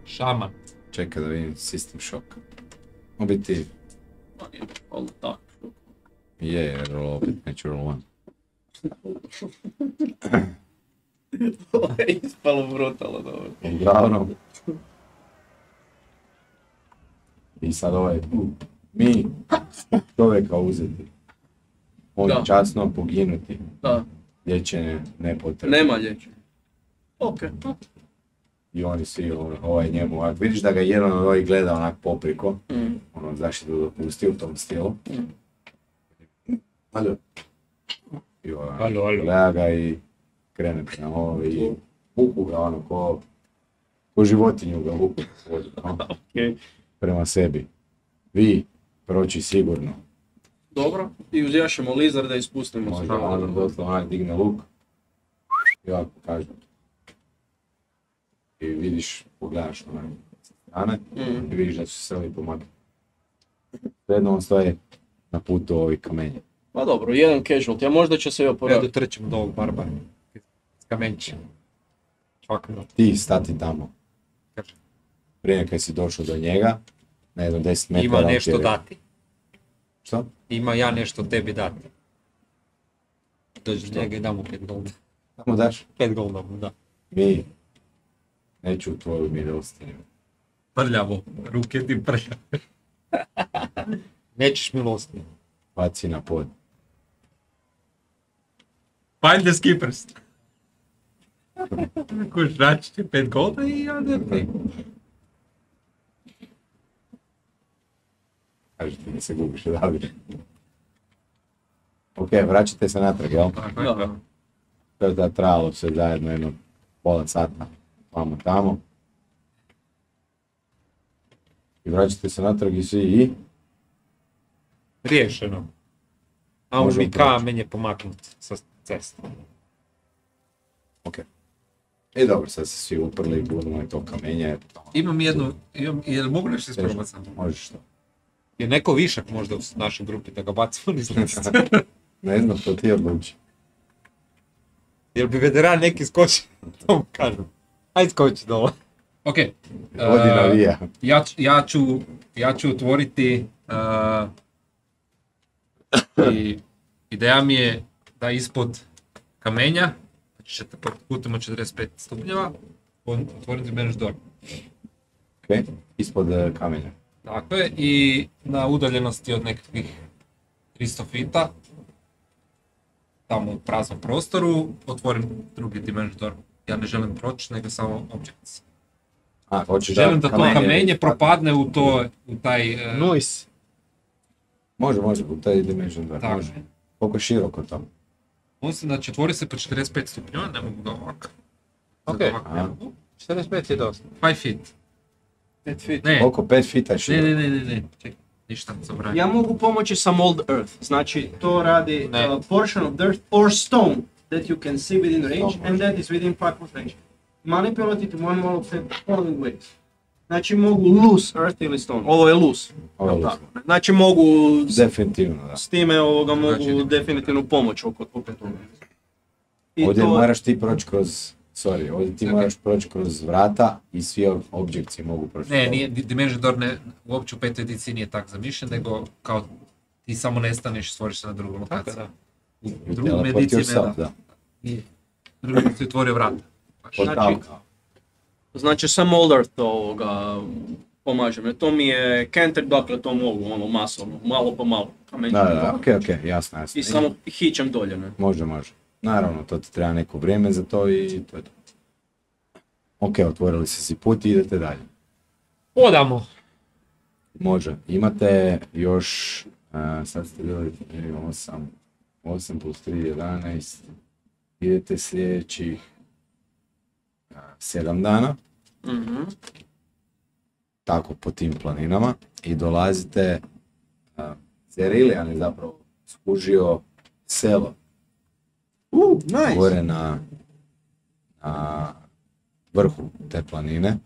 Šaman. Čekaj da vidim system shock. Obiti... Je, roll opet, neću roll one. Ovo je ispalo brutalno dobro. Uglavnom. I sad ovaj... Mi čovjeka uzeti. On je časno poginuti. Da. Lječenje ne potrebno. Nema lječenja. Ok. I oni svi ovaj njemu, ako vidiš da ga jedan od ovih gleda onak popriko, ono zaštitu dopusti u tom stilu. Alo. I ovaj gleda ga i krene prema ovo i vuku ga ono ko životinju ga vuku. Prema sebi. Vi proći sigurno. Dobro, i uzjašemo lizar da ispustimo. Može, on doslovno onaj digne luk. I ovako kažem. I vidiš, pogledaš onaj strane i vidiš da su se ovi pomaknuli. Jedno on stoje na putu ovih kamenja. Pa dobro, jedan casualty, a možda će se joj poraditi. Evo da trčim do ovog barbara. S kamenćem. Ti stati tamo. Prije kad si došao do njega, na jednom 10 metara... Ima nešto dati. Šta? Ima ja nešto tebi dati. Dođu njega i dam mu 5 golda. Samo daš? 5 golda mu, da. Mi... Neću u tvoju milostinu. Prljavo, ruke ti prljave. Nećeš milostinu. Baci na pod. Find the skippers. Koš rači ti 5 golda i ja ne prim. Kaži ti da se gubiš odavir. Ok, vraćate se natrag, jel? Tako. To je da trajalo sve zajedno jedno pola sata. Vamo tamo. I vraćate se natrag i svi i... Riješeno. A on mi kamen je pomaknut sa cestom. Ok. E dobro, sad se svi uprli i budemo i to kamenje. Imam jednu... Jel mogu nešto isprobati sam? Možeš to. Je neko višak možda u našoj grupi da ga bacimo niz listu? Ne znam, to ti odluči. Jel bi veteran neki skočio? To mu kažem. Ajde skoči dole. Ok, ja ću otvoriti i ideja mi je da ispod kamenja, znači pod kutom od 45 stupnjeva, otvoriti bench door. Ok, ispod kamenja. Tako je, i na udaljenosti od nekakvih 300 fita, tamo u praznom prostoru, otvorim drugi bench door. Ja ne želim proći, nego samo objects. A, želim da to kamenje propadne u to, u taj... Noise. Može, u taj dimension door, može. Koliko je široko tamo? Mislim da će otvori se po 45 stupnjeva, ne mogu da ovako. Ok, 45 je dosta. 5 feet. 5 feet? Ne. Koliko 5 feet je široko? Ne, čekaj, ništa sam branio. Ja mogu pomoći sa mold earth, znači to radi portion of dirt or stone that you can see within range and that is within 5 foot range. Manipulate it one more of the following ways. Znači mogu loose earth ili stone, ovo je loose. Znači mogu definitivno, da. S time ovoga mogu znači, definitivno pomoć oko toga. Ovdje to... moraš ti proći kroz, sorry, ovdje ti moraš proći kroz vrata i svi objekti mogu proći. Ne, nije, Dimension Door ne, uopće u petoj ediciji nije tak zamišljen, nego kao ti samo nestaneš, stvoriš se na drugu lokaciju. Tako, da. U drugom ediciji ne da. Nije. Drugo ti otvorio vrata. Znači sam older to pomažem, jer to mi je counter, dakle to mogu, ono masovno, malo po malo. Da, ok, jasno. I samo hićem dolje, ne? Može. Naravno, to ti treba neko vrijeme za to i to je to. Ok, otvorili ste si put i idete dalje. Odamo! Može, imate još, sad ste bili 8 plus 3, 11, idete sljedećih 7 dana, tako po tim planinama i dolazite, Zerilijan je zapravo skužio selo, nice. Gore na vrhu te planine,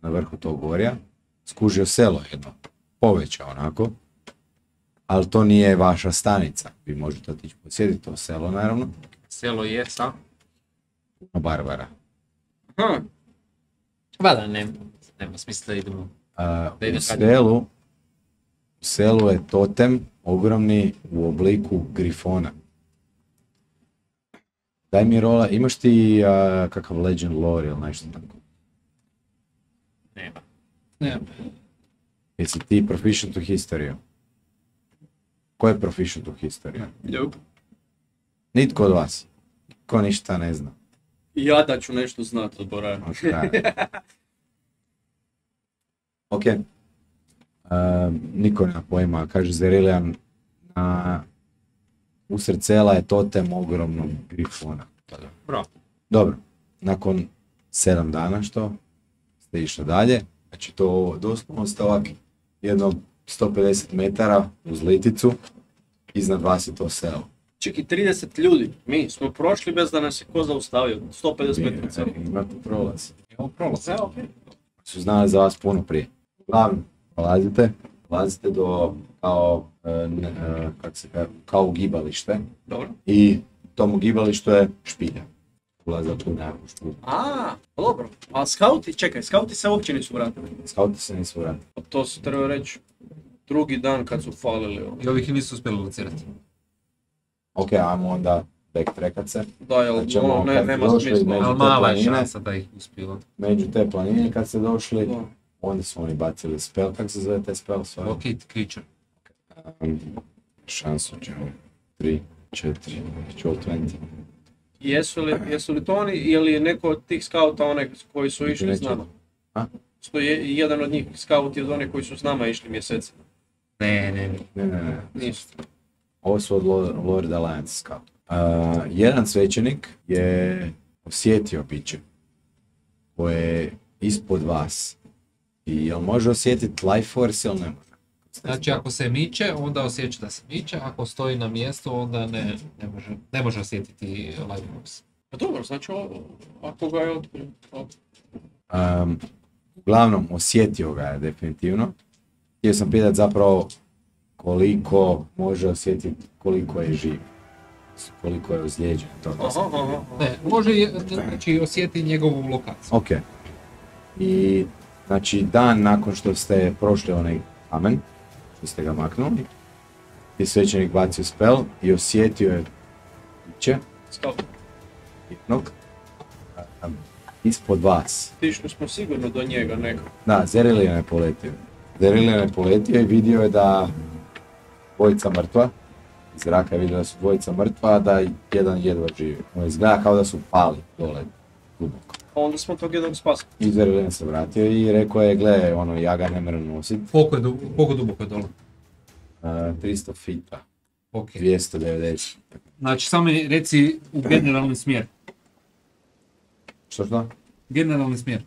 na vrhu tog gorja, skužio selo jedno, poveća onako, ali to nije vaša stanica, vi možete otići posjetiti to selo naravno. Selo je sa? Barbara. Vada, nema smisla da idemo. U selu je totem ogromni u obliku grifona. Daj mi rola, imaš ti kakav legend lore ili nešto tako? Nema. Jesi ti proficient u historiju? Ko je proficient u historiju? Nitko od vas. Ko ništa ne zna. Ja da ću nešto znati od Borana. Ok. Niko nema pojma, kaže Zerilijan, usred sela je totem ogromnog grifona. Dobro, nakon 7 dana što ste išli dalje, znači to doslovno ste ovak jedno 150 metara uz liticu, iznad vas je to selo. Čak i 30 ljudi, mi smo prošli bez da nas je ko zaustavio, 150 metra celo. Imate prolaz. Imamo prolaz. Evo, ok. Su znali za vas puno prije. Uglavnom, dolazite do kao ugibalište. Dobro. I tom ugibalištu je špilja. Ulazak u nekakvu špilju. Aaaa, dobro. A skauti, čekaj, skauti se uopće nisu vratili. Pa to su treba reći drugi dan kad su falili. I ovih nisu uspjeli locirati. Ok, ajmo onda backtrackat se. Da, jel ono, nema smisla, ali mala je šansa da ih uspilo. Među te planine kad ste došli, onda su oni bacili spell, kako se zove taj spell svoje? Locate creature. Šansu ćemo, 3, 4, 20. Jesu li to oni ili neko od tih skauta, one koji su išli s nama? Jedan od njih skauti od one koji su s nama išli mjesecima. Ne. Nisu. Ovo su od Lord Alliance Scout. Jedan svećenik je osjetio biće koje je ispod vas. I jel može osjetiti life force ili ne može? Znači ako se miče, onda osjeća da se miče, ako stoji na mjestu, onda ne može osjetiti life force. Pa dobro, znači ako ga je otkrio... Uglavnom, osjetio ga je definitivno. Htio sam pitati zapravo koliko može osjetiti koliko je živ, koliko je ozlijeđen. Može osjetiti njegovu lokaciju. Ok, I znači dan nakon što ste prošli onaj kamen, što ste ga maknuli, i svećenik bacio spell i osjetio je biće hitnog ispod vas. Tišli smo sigurno do njega nekako. Da, Zerilijan je poletio. Zerilijan je poletio i vidio je da dvojica mrtva, iz zraka je vidio da su dvojica mrtva, da jedan jedva živi. On izgleda kao da su pali dole, duboko. Onda smo tog jednog spasili. I Zerilijan se vratio i rekao je, gle, ono, ja ga ne moram nositi. Koliko je duboko je dole? 300 fita. Ok. 290. Znači, samo reci u generalni smjer. Što? Generalni smjer.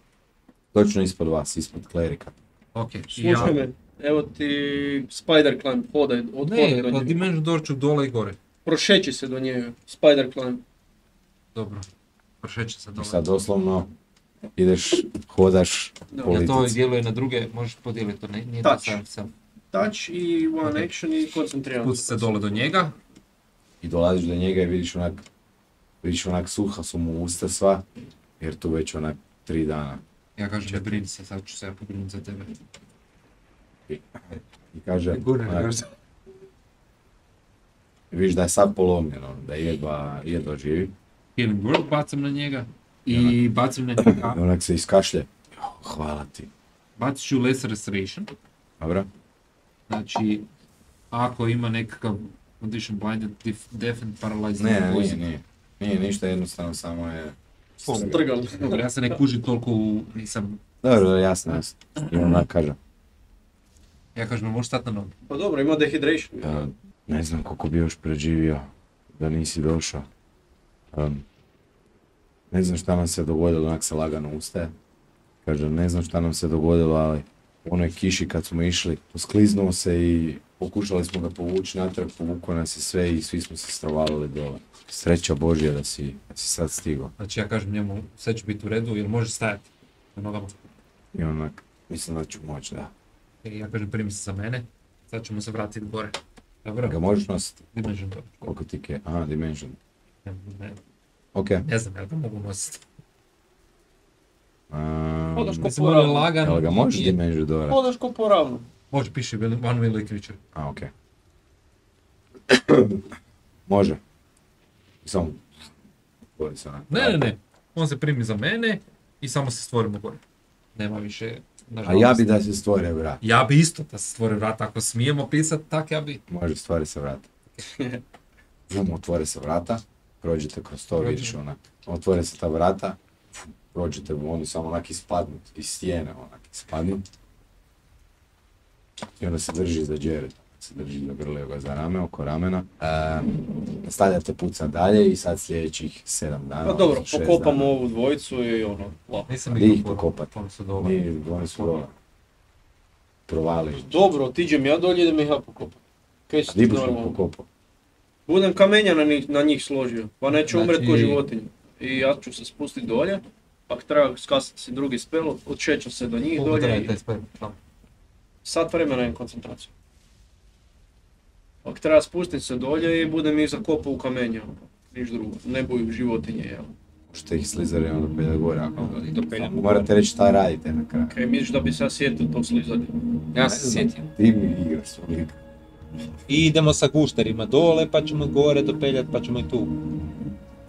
Točno ispod vas, ispod klerika. Ok. Slušaj me, evo ti spider climb, hodaj od ne, do nje. Ne, ti meni doću dole i gore. Prošeći se do nje, spider climb. Dobro, prošeći se dole. I sad doslovno ideš, hodaš po lidici. Ja to djeluje na druge, možeš podijeliti to, nije da sam. Touch i one action i koncentriram. Spusti se dole do njega. I dolaziš do njega i vidiš onak suha su mu usta sva. Jer tu već onak 3 dana. Ja kažem ne brini se, sad ću se ja pobrinuti za tebe. I kažem... Vidiš da je sad polomljeno, da jedva živi. Healing World bacam na njega i bacim na njega. I onak se iskašlje. Hvala ti. Bacit ću Lesser Restoration. Dobro. Znači, ako ima nekakav condition blinded, deafened, paralyzed... Nije ništa, jednostavno samo je... Trgal. Dobro, ja se ne kužim toliko, nisam... Dobro, jasno, jasno. Imam da kažem. Ja kažem, možeš stati na nogu. Pa dobro, ima dehydration. Ne znam koliko bi još preživio da nisi došao. Ne znam šta nam se dogodilo, onak se lagano ustaje. Kažem, ne znam šta nam se dogodilo, ali... U onoj kiši kad smo išli, poskliznuo se i pokušali smo ga povući natrag, povukao nas i sve i svi smo se stravalili dole. Sreća Božja da si sad stigao. Znači ja kažem njemu, sve će biti u redu ili može stajati na nogama? I onak, mislim da ću moći, da. I ja kažem primi se za mene, sad ćemo se vratiti gore. Dobro? Ga možeš nositi? Dimension dobro. Koliko ti je? Aha, Dimension. Ne. Ok. Ne znam, ja ga mogu nositi. Jel ga možeš dimenziju dovrat? Hodaš ko poravno. Može, piše one wheel creature. A, okej. Može. Samo... Ne. On se primi za mene i samo se stvorimo gore. Nema više... A ja bi da se stvore vrat. Ja bi isto da se stvore vrat. Ako smijemo pisat, tak ja bi... Može, stvori se vrata. Otvore se vrata. Prođete kroz to, vidiš onak. Otvore se ta vrata. Prođete mu, oni samo onak ispadnut, iz stijene onak ispadnut. I onda se drži za džeret, se drži za grleo ga za rame, oko ramena. Nastavljate puca dalje i sad sljedećih 7 dana. Pa dobro, pokopamo ovu dvojicu i ono, lako. Nisam ih pokopati, oni su dole. Provali. Dobro, otiđem ja dolje, idem ih ja pokopati. Kaj si ti normalno? Budem kamenja na njih složio, pa neću umret ko životinje. I ja ću se spustiti dolje. Ako treba skasati si drugi spel, odšećam se do njih dolje i... Sat vremena imam koncentraciju. Ako treba spustit se dolje i budem ih zakopao u kamenje, niš drugo, ne boju životinje, jel? Možete ih slizari onda pelja gore, ako ga... Morate reći šta radite na kraju. Kaj misliš da bi se ja sjetio tog slizari? Ja se sjetio. Divni igra su uvijek. I idemo sa gušterima dole, pa ćemo gore dopeljat, pa ćemo i tu.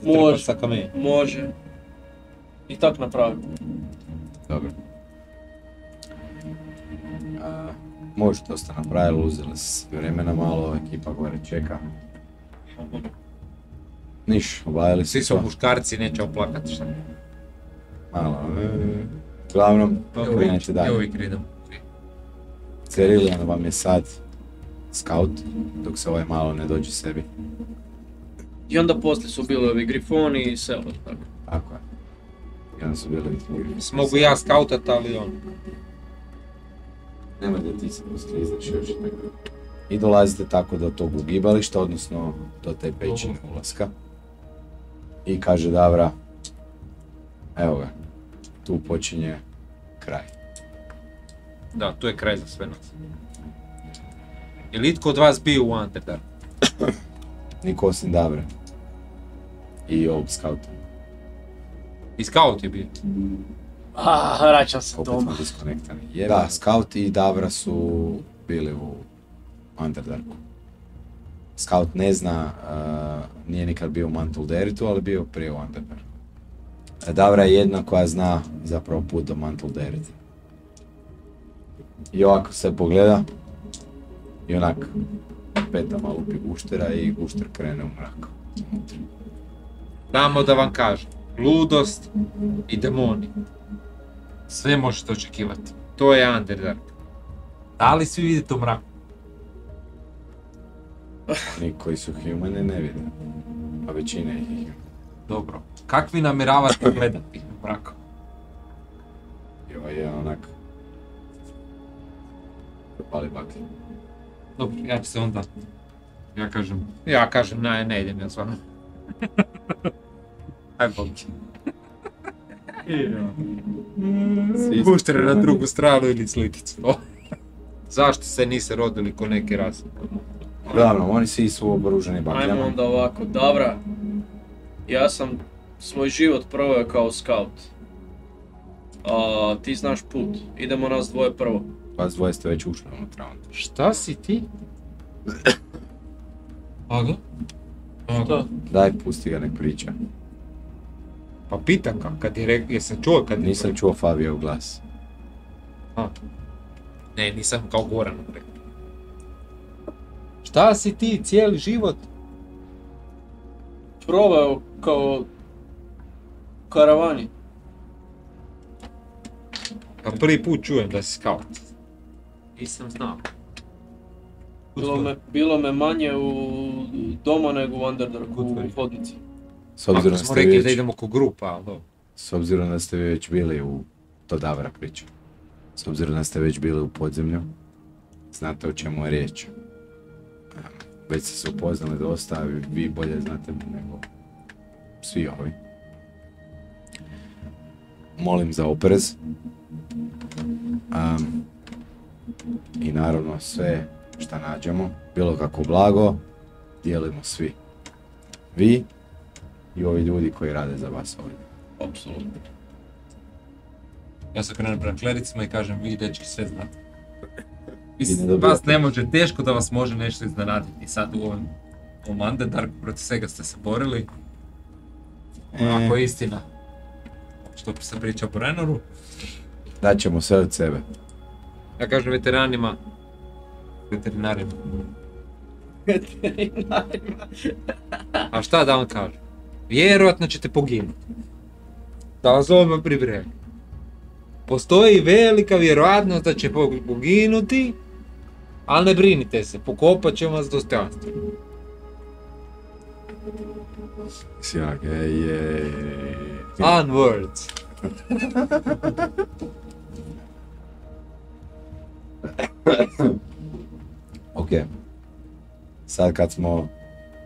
Može, može. I tak napravimo. Dobro. Može, to ste napravili, uzeli se vremena malo, ekipa gore čeka. Niš, obavili se. Svi su muškarci, neće oplakati šta. Malo, uglavnom, krenete dalje. Evo i krenemo. Zerilijan vam je sad scout, dok se ovaj malo ne dođe sebi. I onda poslije su bili ovi grifoni i selo, tako. Tako je. I onda su bili grifoni. Mogu ja skautat, ali on. Nemoj da ti se posklizaš još tako. I dolazite tako do tog ugibališta, odnosno do te pećine ulaska. I kaže Davra, evo ga, tu počinje kraj. Da, tu je kraj za sve nas. Je li itko od vas bio u Underdarku? Niko osim Davre. I ovog skauta. I skaut je bio? Vraćam se doma. Opet smo diskonektani. Da, Scout i Davra su bili u Underdarku. Scout ne zna, nije nikad bio u Mantol-Derithu, ali bio prije u Underdarku. Davra je jedna koja zna zapravo put do Mantol-Deritha. I ovako se pogleda i onak peta malo pi guštera i gušter krene u mrak. Samo da vam kažem, ludost i demoni. Sve možete očekivati. To je Underdark. Da li svi vidite u mraku? Oni koji su humane ne vide, a većina ih. Dobro. Kako vi namjeravate gledati u mraku? Joj je onak... Pali baklje. Dobro, ja ću se onda... Ja kažem, ne idem ja s vama. Ajde, Bogdje. Guštere na drugu stranu ili sliticu. Zašto se niste rodili ko neke rase? Glavno, oni svi su oboruženi bakljama. Ajmo onda ovako, Davra. Ja sam svoj život proveo kao scout. Ti znaš put, idemo nas dvoje prvo. Vas dvoje ste već ušli unutra onda. Šta si ti? Aga? Šta? Daj, pusti ga, nek priča. Pa pitan ga, kad je rekao, jesam čuo kad je... Nisam čuo Fabijev glas. Ne, nisam kao Goran rekao. Šta si ti cijeli život? Provao kao... karavani. Pa prvi put čujem da si scout. Nisam znao. Bilo me manje u doma nego u Underdarku, u hodnici. Ako smo rekli da idemo ko grupa, ali dobro. S obzirom da ste već bili u... To Davra priča. S obzirom da ste već bili u podzemlju, znate o čemu je riječ. Već ste se upoznali dosta, vi bolje znate nego svi ovi. Molim za oprez. I naravno sve šta nađemo, bilo kako blago, dijelimo svi. Vi i ovi ljudi koji rade za vas ovdje. Apsolutno. Ja se krenem prema klericima i kažem, vi dečki sve znate. Vas ne može, teško da vas može nešto iznenaditi. Sad u ovom Underdarku protiv svega ste se borili. Onako je istina. Što sam pričao o Brenoru. Daćemo sve od sebe. Ja kažem veteranima. Veterinarima. A šta da vam kažem? Vjerojatno ćete poginuti. Da vas ovo pripremi. Postoji velika vjerojatnost da će poginuti, ali ne brinite se, pokopat ćemo vas dostojanstvo. Sjak, onwards. Ok, sad kad smo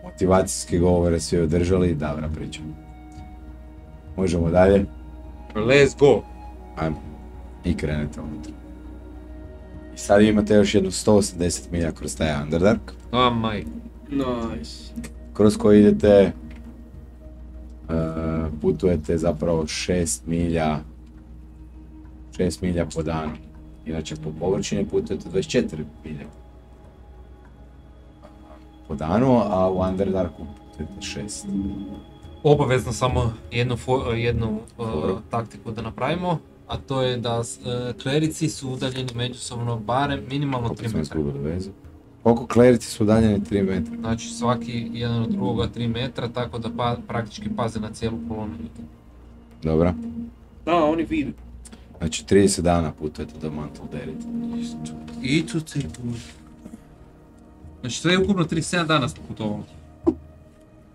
motivacijski govore svi održali, Davra priča. Možemo dalje? Let's go! Ajmo, i krenete unutra. I sad imate još jednu 180 milja kroz taj Underdark. Oh my, nice. Kroz koji idete, putujete zapravo 6 milja, 6 milja po danu. Inače po površini putujete 24 milja po danu, a u Underdarku putujete 6. Obavezno samo jednu taktiku da napravimo, a to je da klerici su udaljeni međusobno barem minimalno 3 metra. Koliko klerici su udaljeni 3 metra? Znači svaki jedan od drugoga 3 metra, tako da praktički paze na cijelu kolonu. Dobra. Da, oni vide. Znači 30 dana putujete do Mantol-Deritha. I tu se i puno. Znači sve je ukupno 37 dana smo putovali.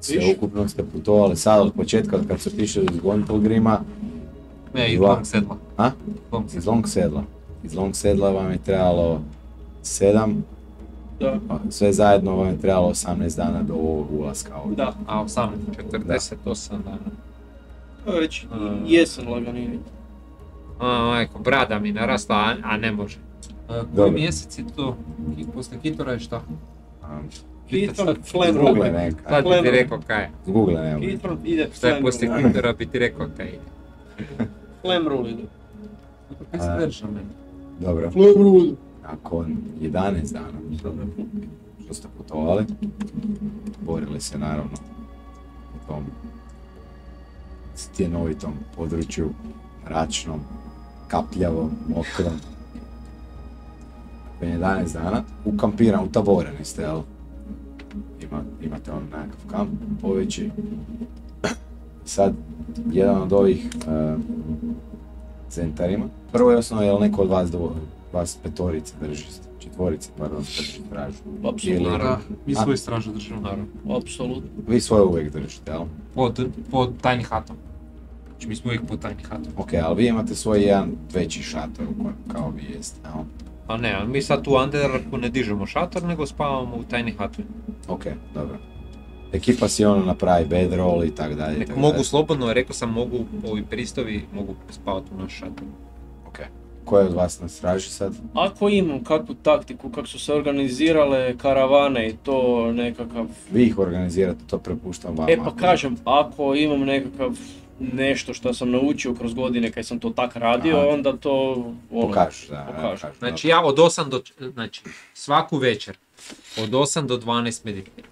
Sve ukupno ste putovali sad od početka, od kad su tišli iz Gontolgrima. Ne, iz Long Saddle. A? Iz Long Saddle. Iz Long Saddle vam je trebalo 7. Da. Sve zajedno vam je trebalo 18 dana do ovog ulaska ovdje. Da, a 18, 48 dana. To je već jesen laganini. Majko, brada mi narasla, a ne može. Koji mjesec je to? Posle Kitora je šta? Kitor, Flenrug. Sad bi ti rekao kaj je. Zgoogle nema. Kitor ide Flenrug. Šta je poslije Kitora bi ti rekao kaj ide. Flenrug ide. Dobro. Nakon 11 dana što ste putovali, borili se naravno u tom stjenovitom području, mračnom, kapljavom, mokrom. Nakon 11 dana ukampiram, utaboreni ste, jel? Imate on nekakav kamp poveći. Sad, jedan od ovih centarima. Prvo je osnovno, je li neko od vas petorice drži, četvorice, pardon, drži stražu? Apsolutno, naravno. Mi svoju stražu držimo, naravno. Apsolutno. Vi svoje uvijek držite, jel? Pod tajnih hatom. Znači, mi smo uvijek pod tajnih hatom. Okej, ali vi imate svoj jedan veći šator u kojem kao vi jeste, jel? A ne, mi sad u Underdarku ne dižemo šator, nego spavamo u tajnih hatu. Okej, dobro. Ekipa si ono napravi bedroll i tak dalje. Mogu slobodno, rekao sam, mogu ovi pristovi, mogu spavati u naš šator. Okej. Koja od vas nas traži sad? Ako imam kakvu taktiku, kako su se organizirale karavane i to nekakav... Vi ih organizirate, to prepuštam vama. E pa kažem, ako imam nekakav nešto što sam naučio kroz godine kad sam to tak radio, onda to... Pokažu, da. Znači ja od 8 do... Znači, svaku večer od 8 do 12 meditiram.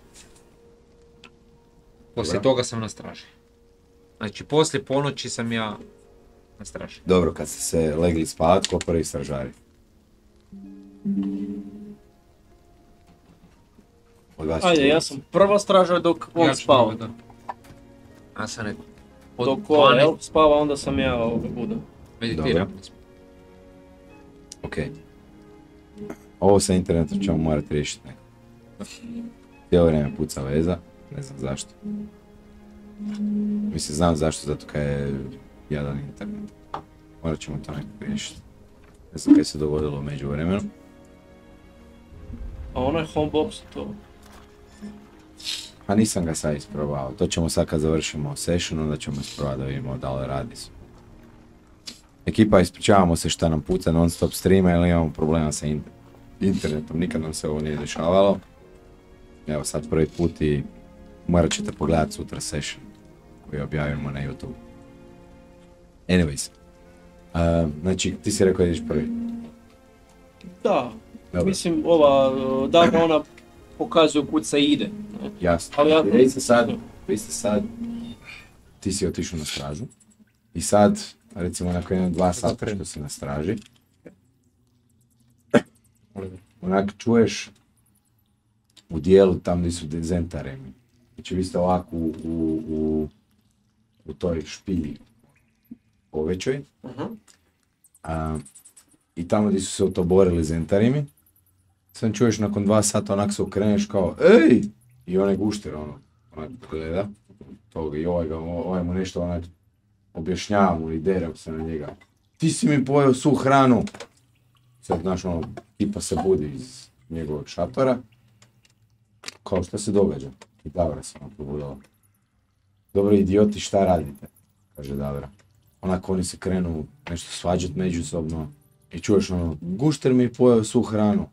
Poslije toga sam na straži. Znači, poslije ponoći sam ja na straži. Dobro, kad ste se legli spavat, ko prvi stražari? Ajde, ja sam prva stražar dok on spava. Ja sam rekao. Dok on spava, onda sam ja buda. Meditiram. Okej. Ovo sa internetom ćemo morati riješiti neko. Cijelo vrijeme puca veza. Ne znam zašto. Mislim, znam zašto, zato kad je jadan internet. Morat ćemo to nekako riješiti. Ne znam kaj se dogodilo među vremenu. A ono je homebox to? Pa nisam ga sad isprobao. To ćemo sad kad završimo session, onda ćemo isprobati da vidimo da li radi su. Ekipa, ispričavamo se šta nam puca non stop streama ili imamo problema sa internetom. Nikad nam se ovo nije dešavalo. Evo sad prvi put i... Morat ćete pogledati sutra session koji objavimo na YouTube. Anyways, znači ti si rekao da ideš prvi? Da, mislim ova Davra ona pokazuje kud se ide. Jasno, vi ste sad, ti si otišao na stražu i sad recimo onako jedno 2 sata što si na straži, onako čuješ u dijelu tam gdje su zentaremi. Znači vi ste ovako u toj špilji povećoj i tamo gdje su se otoborili zentarimi, sam čuješ nakon 2 sata onak se okreneš kao EJ! I onaj gušter onak gleda toga i ovaj mu nešto onak objašnjava mu i derao se na njega. Ti si mi pojeo svu hranu! Sad znaš ono, tipa se budi iz njegovog šatora. Kao šta se događa? I Davra se ono probudila. Dobro idioti, šta radite? Kaže Davra. Onako oni se krenu nešto svađat međusobno i čuješ ono, gušter mi pojeo svu hranu.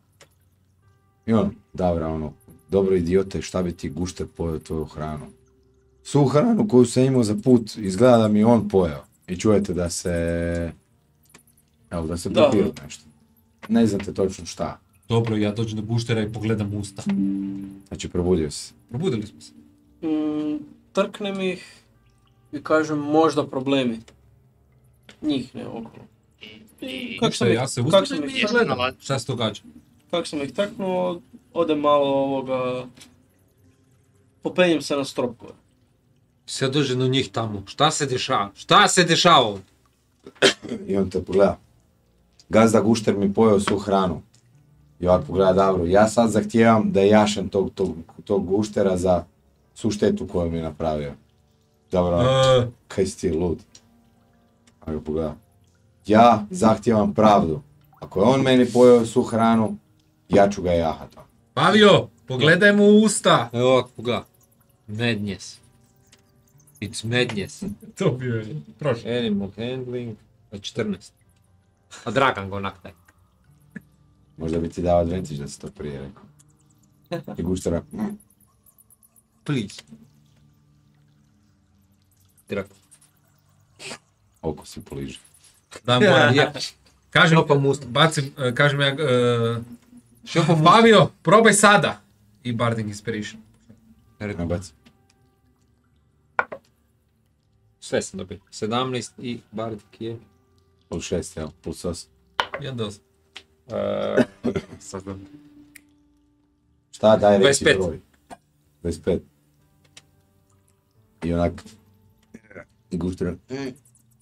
I on, Davra ono, dobro idiote, šta bi ti gušter pojeo tvoju hranu? Svu hranu koju sam imao za put, izgleda da mi on pojeo. I čujete da se, evo da se propiru nešto. Ne znate točno šta. Dobro, ja dođem do guštera i pogledam usta. Znači, probudio si. Probudili smo se. Trknem ih i kažem možda problemi. Njih ne okolo. Kako sam ih trknuo? Šta se događa? Kako sam ih trknuo, odem malo ovoga... Popenjem se na strop gore. Sad dođem do njih tamo. Šta se dešava? Šta se dešava? I on te pogleda. Gazda gušter mi pojeo svu hranu. I ovak pogleda Davru, ja sad zahtijevam da jašem tog guštera za svu štetu koju mi je napravio. Davro, kaj si ti lud? A ga pogleda. Ja zahtijevam pravdu. Ako je on meni pojeo svu hranu, ja ću ga jahat. Pavio, pogledaj mu u usta. Evo ovak pogleda. Madness. It's madness. To bio je prošlo. Animal handling. 14. A Dragan ga onak taj. Možda bi ti dao advantage da si to prije rekao. I guštera. Please. Oko si poliži. Da, moram, ja. Kažem, bacim, kažem ja, Pavio, probaj sada. I Barding Inspiration. Redno baci. Sve sam dobio. 17 i Bardik je... Plus 6, jel? Plus 8. 1-8. Sad znam. Šta daj reći broj? 25. I onak... I guštra...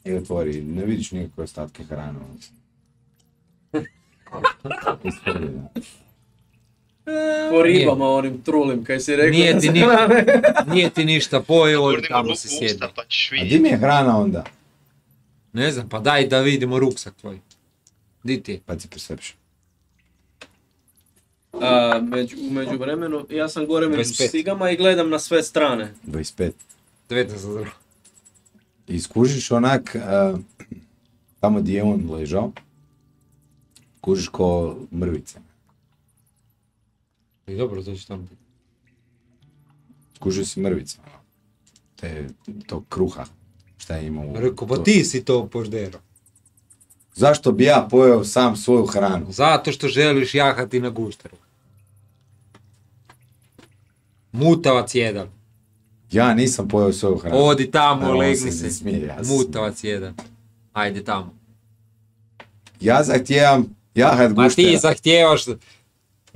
I otvori, ne vidiš nikakve ostatke hrane. Po ribama onim trulim kaj si rekao da se hrane. Nije ti ništa pojelo i tamo si sjedio. A di mi je hrana onda? Ne znam, pa daj da vidimo ruksak tvoj. Di ti je? Pa ti presepšim. Umeđu vremenu, ja sam gore među stigama i gledam na sve strane. 25. 19 za zdravo. I skužiš onak, tamo gdje je on ležao, skužiš ko mrvice. I dobro, to će tamo. Skužio si mrvice, te tog kruha, šta je imao... Rekao, pa ti si to poždero. Zašto bi ja pojeo sam svoju hranu? Zato što želiš jahati na gušteru. Mutavac jedan. Ja nisam pojeo svoju hranu. Odi tamo, legni se. Mutavac jedan. Ajde tamo. Ja zahtijevam jahat guštera. Ma ti zahtijevaš...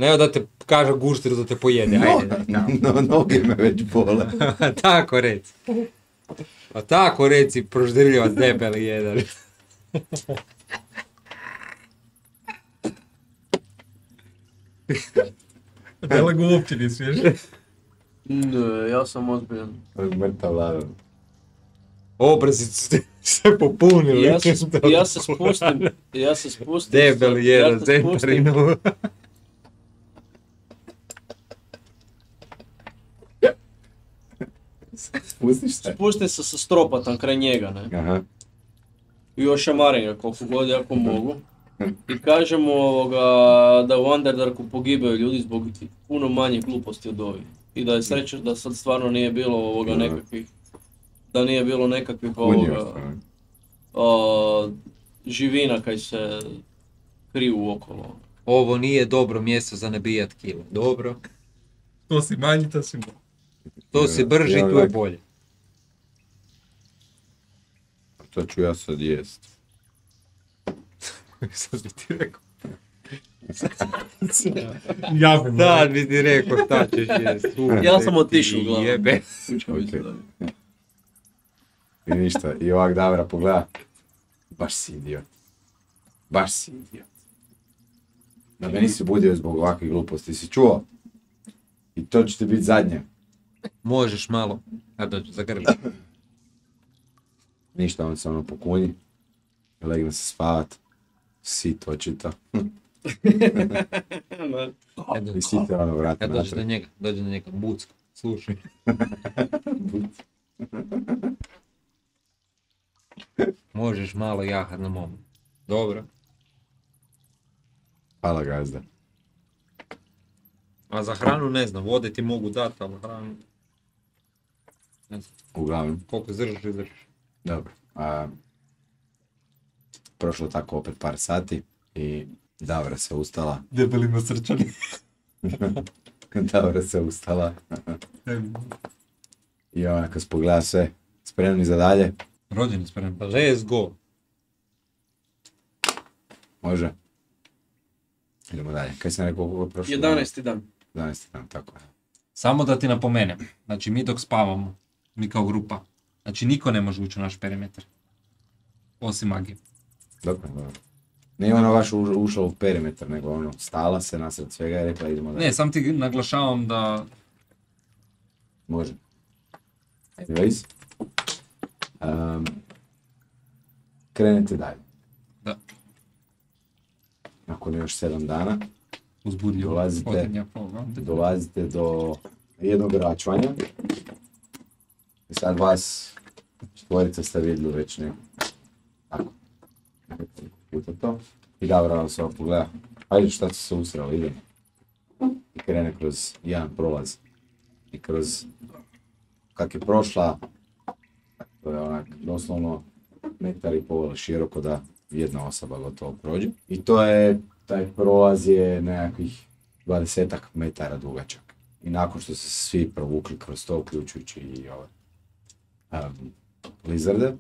Ne da te kaže gušteru da te pojede, ajde. No, noge me već bole. Tako reci. A tako reci, proždrljivac debeli jedan. Dele ga uopće ne smiješ. Ne, ja sam ozbiljan. Mrtav ladan. Obrazicu ste se popunili. Ja se spustim. Debeli jedan, zemparinu. Spustiš se? Spustim se sa stropatan kraj njega, ne? Aha. I još amarim ga koliko god jako mogu. I kažemo da u Underdarku pogibaju ljudi zbog puno manje gluposti od ovih. I da je sreća da sad stvarno nije bilo nekakvih... Da nije bilo nekakvih živina kaj se kriju okolo. Ovo nije dobro mjesto za nabijat kilo. Dobro. To si manji, to si bolji. To si brži, tu je bolje. To ću ja sad jest. Sad bi ti rekao. Sad bi ti rekao šta ćeš jest. Ja sam otišao uglavnom. Jebe. I ništa, i ovak Davra pogleda. Baš si idiot. Baš si idiot. Da me nisi budio zbog ovakvih gluposti, si čuo? I to će ti biti zadnje. Možeš malo, ja dođu za grbi. Ništa, on se ono pokunji, legne se spavat, sit očita. I site ono vrata natrag. Ja dođu do njega, bucko, slušaj. Možeš malo jahat na momu. Dobro. Hvala gazda. A za hranu ne znam, vode ti mogu dati, ali hranu... Ne znam. Uglavnom. Koliko zdržiš, izdržiš. Dobro. Prošlo tako opet par sati i Davra se ustala. Debelima srčani. Davra se ustala. I onako spogleda sve. Spremni za dalje? Rođeni spremni. Let's go. Može. Idemo dalje. Kaj sam rekao ovo prošlo? 11. dan. 11. dan, tako je. Samo da ti napomenem, znači mi dok spavamo, mi kao grupa, znači niko ne može ući u naš perimetar. Osim magije. Dobro, dobro. Nije ona baš ušla u perimetar, nego ono, stala se nasred svega i rekla idemo dalje. Ne, sam ti naglašavam da... Može. Anyways. Krenete dalje. Da. Nakon još 7 dana. Dolazite do jednog račvanja. I sad vas štvorica ste vidjeli već neko. Tako. Puta to. I Davra vam se ovo pogleda. Hajde šta se usrao, idemo. I krene kroz jedan prolaz. I kroz... Kak je prošla, to je onak doslovno metar i pol široko da jedna osoba gotovo prođe. I to je, taj prolaz je nekakvih 20-ak metara dugačak. I nakon što se svi provukli kroz to, uključujući i ove lizarde,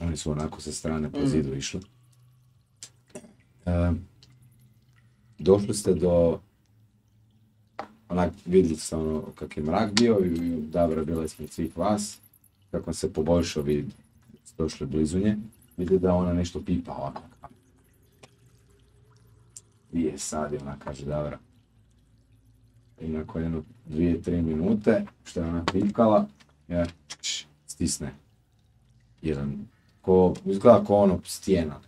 oni su onako sa strane po zidu išli. Došli ste do, onak vidjeli ste ono kak je mrak bio i Davra bila ispred svih vas. Kako se poboljšao vid, došli blizu nje, vidi da ona nešto pipa ovako. Dvije sadi, ona kaže Davra. I nakon jedno 2-3 minute, što je ona pipkala, ja, stisne. Jedan, ko, izgleda kao ono stijena,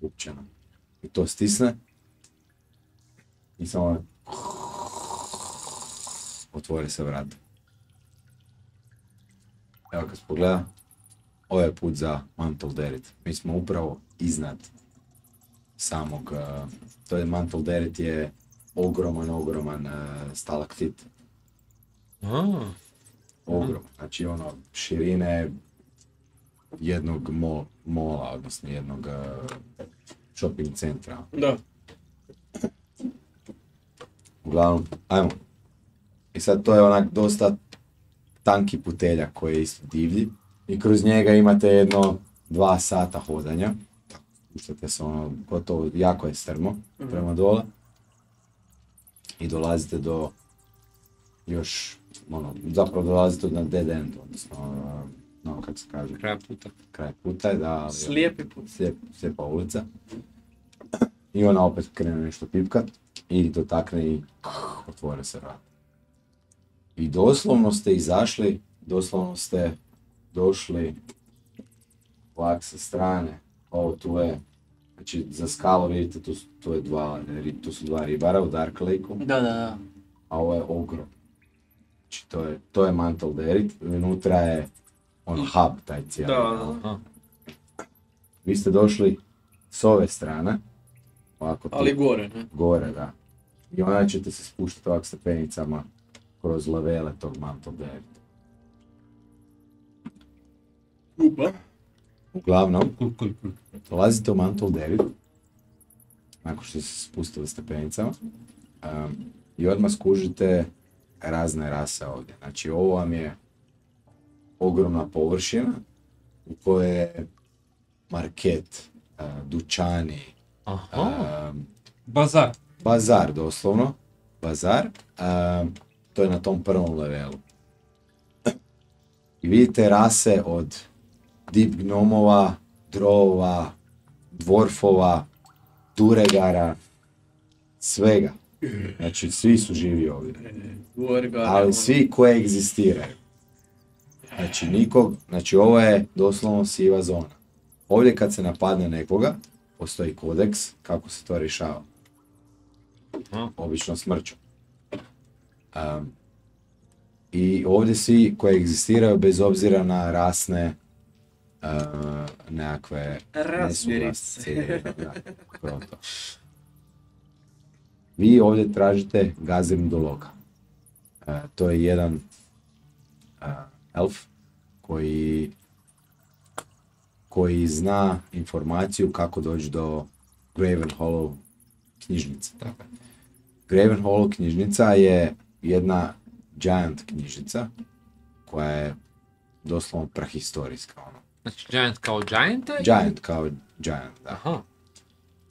upčena. I to stisne. I samo otvori se vrat. Evo kad se pogleda, ovo je put za Mantol-Derith. Mi smo upravo iznad samog, to je Mantol-Derith je ogroman stalaktit. Ogroman, znači ono širine jednog mola, odnosno jednog shopping centra. Da. Uglavnom, ajmo. I sad to je onak dosta tanki putelja koji je isto divlji i kroz njega imate jedno 2 sata hodanja. Puštate se ono, gotovo jako je strmo prema dole i dolazite do još, ono, zapravo dolazite na dead end, odnosno, no, kako se kaže? Kraj puta. Kraj puta, da. Slijepi put. Slijepa ulica. I ona opet krene nešto pipkat i dotakne i otvore se vrat. I doslovno ste izašli, doslovno ste došli vlak sa strane, ovo tu je, znači za skalu vidite, tu su 2 ribara u Dark Lake-u. Da, da, da. A ovo je ogrom. Znači to je Mantol-Derith, unutra je on hub taj cijeli. Da, da. Vi ste došli s ove strane, ovako tu. Ali gore, ne? Gore, da. I onda ćete se spuštati ovak stepenicama kroz lavele tog Mantol-Derith. Upa. Uglavnom, dolazite u Mantol-Derith, nakon što se spustili stepenicama, i odmah skužite razne rase ovdje. Znači, ovo vam je ogromna površina u kojoj je market, dućani, bazar. Bazar, doslovno. Bazar. To je na tom prvom levelu. I vidite rase od deep gnomova, drovova, dvorfova, duregara, svega. Znači, svi su živi ovdje. Ali svi koje egzistiraju. Znači, nikog, znači ovo je doslovno siva zona. Ovdje kad se napadne nekoga, postoji kodeks kako se to rješava. Obično smrću. I ovdje svi koje egzistiraju bez obzira na rasne nekakve nesuglasce. Vi ovdje tražite Gazimdologa. To je jedan elf koji zna informaciju kako doći do Graven Hollow knjižnice. Graven Hollow knjižnica je jedna giant knjižnica koja je doslovno prahistorijska. Ono. Znači giant kao giant? Giant kao giant, da. Aha.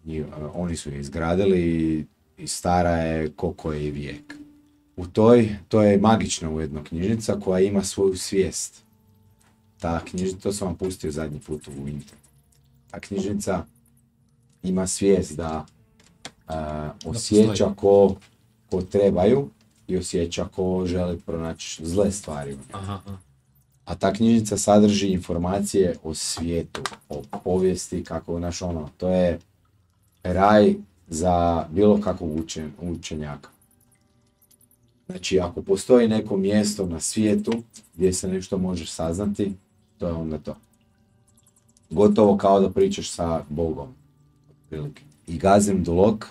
I, oni su je izgradili i stara je koliko je i vijek. To je magična ujedno knjižnica koja ima svoju svijest. Ta knjižnica, to sam vam pustio zadnji put u Inter. Ta knjižnica ima svijest da osjeća ko trebaju i osjeća ko želi pronaći zle stvari. Aha. A ta knjižnica sadrži informacije o svijetu, o povijesti, kako naš ono, to je raj za bilo kakvog učenjaka. Znači, ako postoji neko mjesto na svijetu gdje se nešto možeš saznati, to je onda to. Gotovo kao da pričaš sa Bogom. I Gazimdolog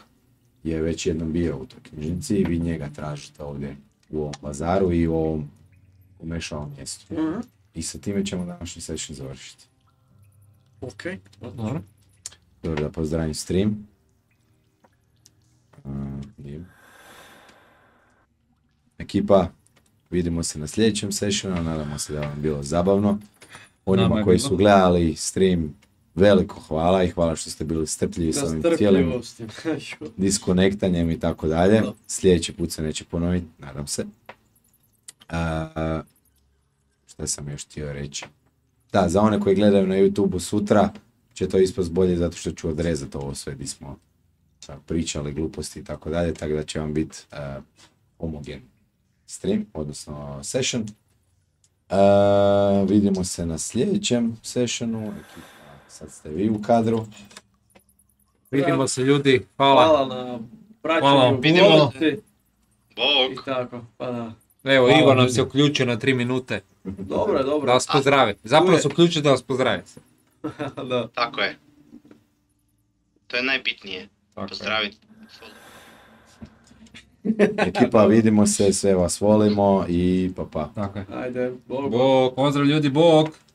je već jednom bio u toj knjižnici i vi njega tražite ovdje u ovom bazaru i u ovom umešanom mjestu. I sa time ćemo današnji session završiti. Ok, dobro. Dobro, da pozdravim stream. Ekipa, vidimo se na sljedećem sessionu, nadamo se da vam bilo zabavno. Onima koji su gledali stream, veliko hvala i hvala što ste bili strpljivi sa ovim cijelim diskonektanjem i tako dalje. Sljedeći put se neće ponoviti, nadam se. Šta sam još htio reći? Da, za one koji gledaju na YouTube-u sutra će to ispast bolje zato što ću odrezati ovo sve gdje smo pričali gluposti i tako dalje, tako da će vam biti homogen stream, odnosno session. Vidimo se na sljedećem sessionu. Sad ste vi u kadru. Vidimo se ljudi, hvala na praćenju, vidimo se. I tako, pa da. Evo, Igor nam se uključio na 3 minute. Dobro, dobro. Da vas pozdravi. Zapravo se uključio da vas pozdravi. Tako je. To je najbitnije. Pozdraviti. Ekipa, vidimo se, sve vas volimo i pa pa. Ajde, bok. Bok, pozdrav ljudi, bok.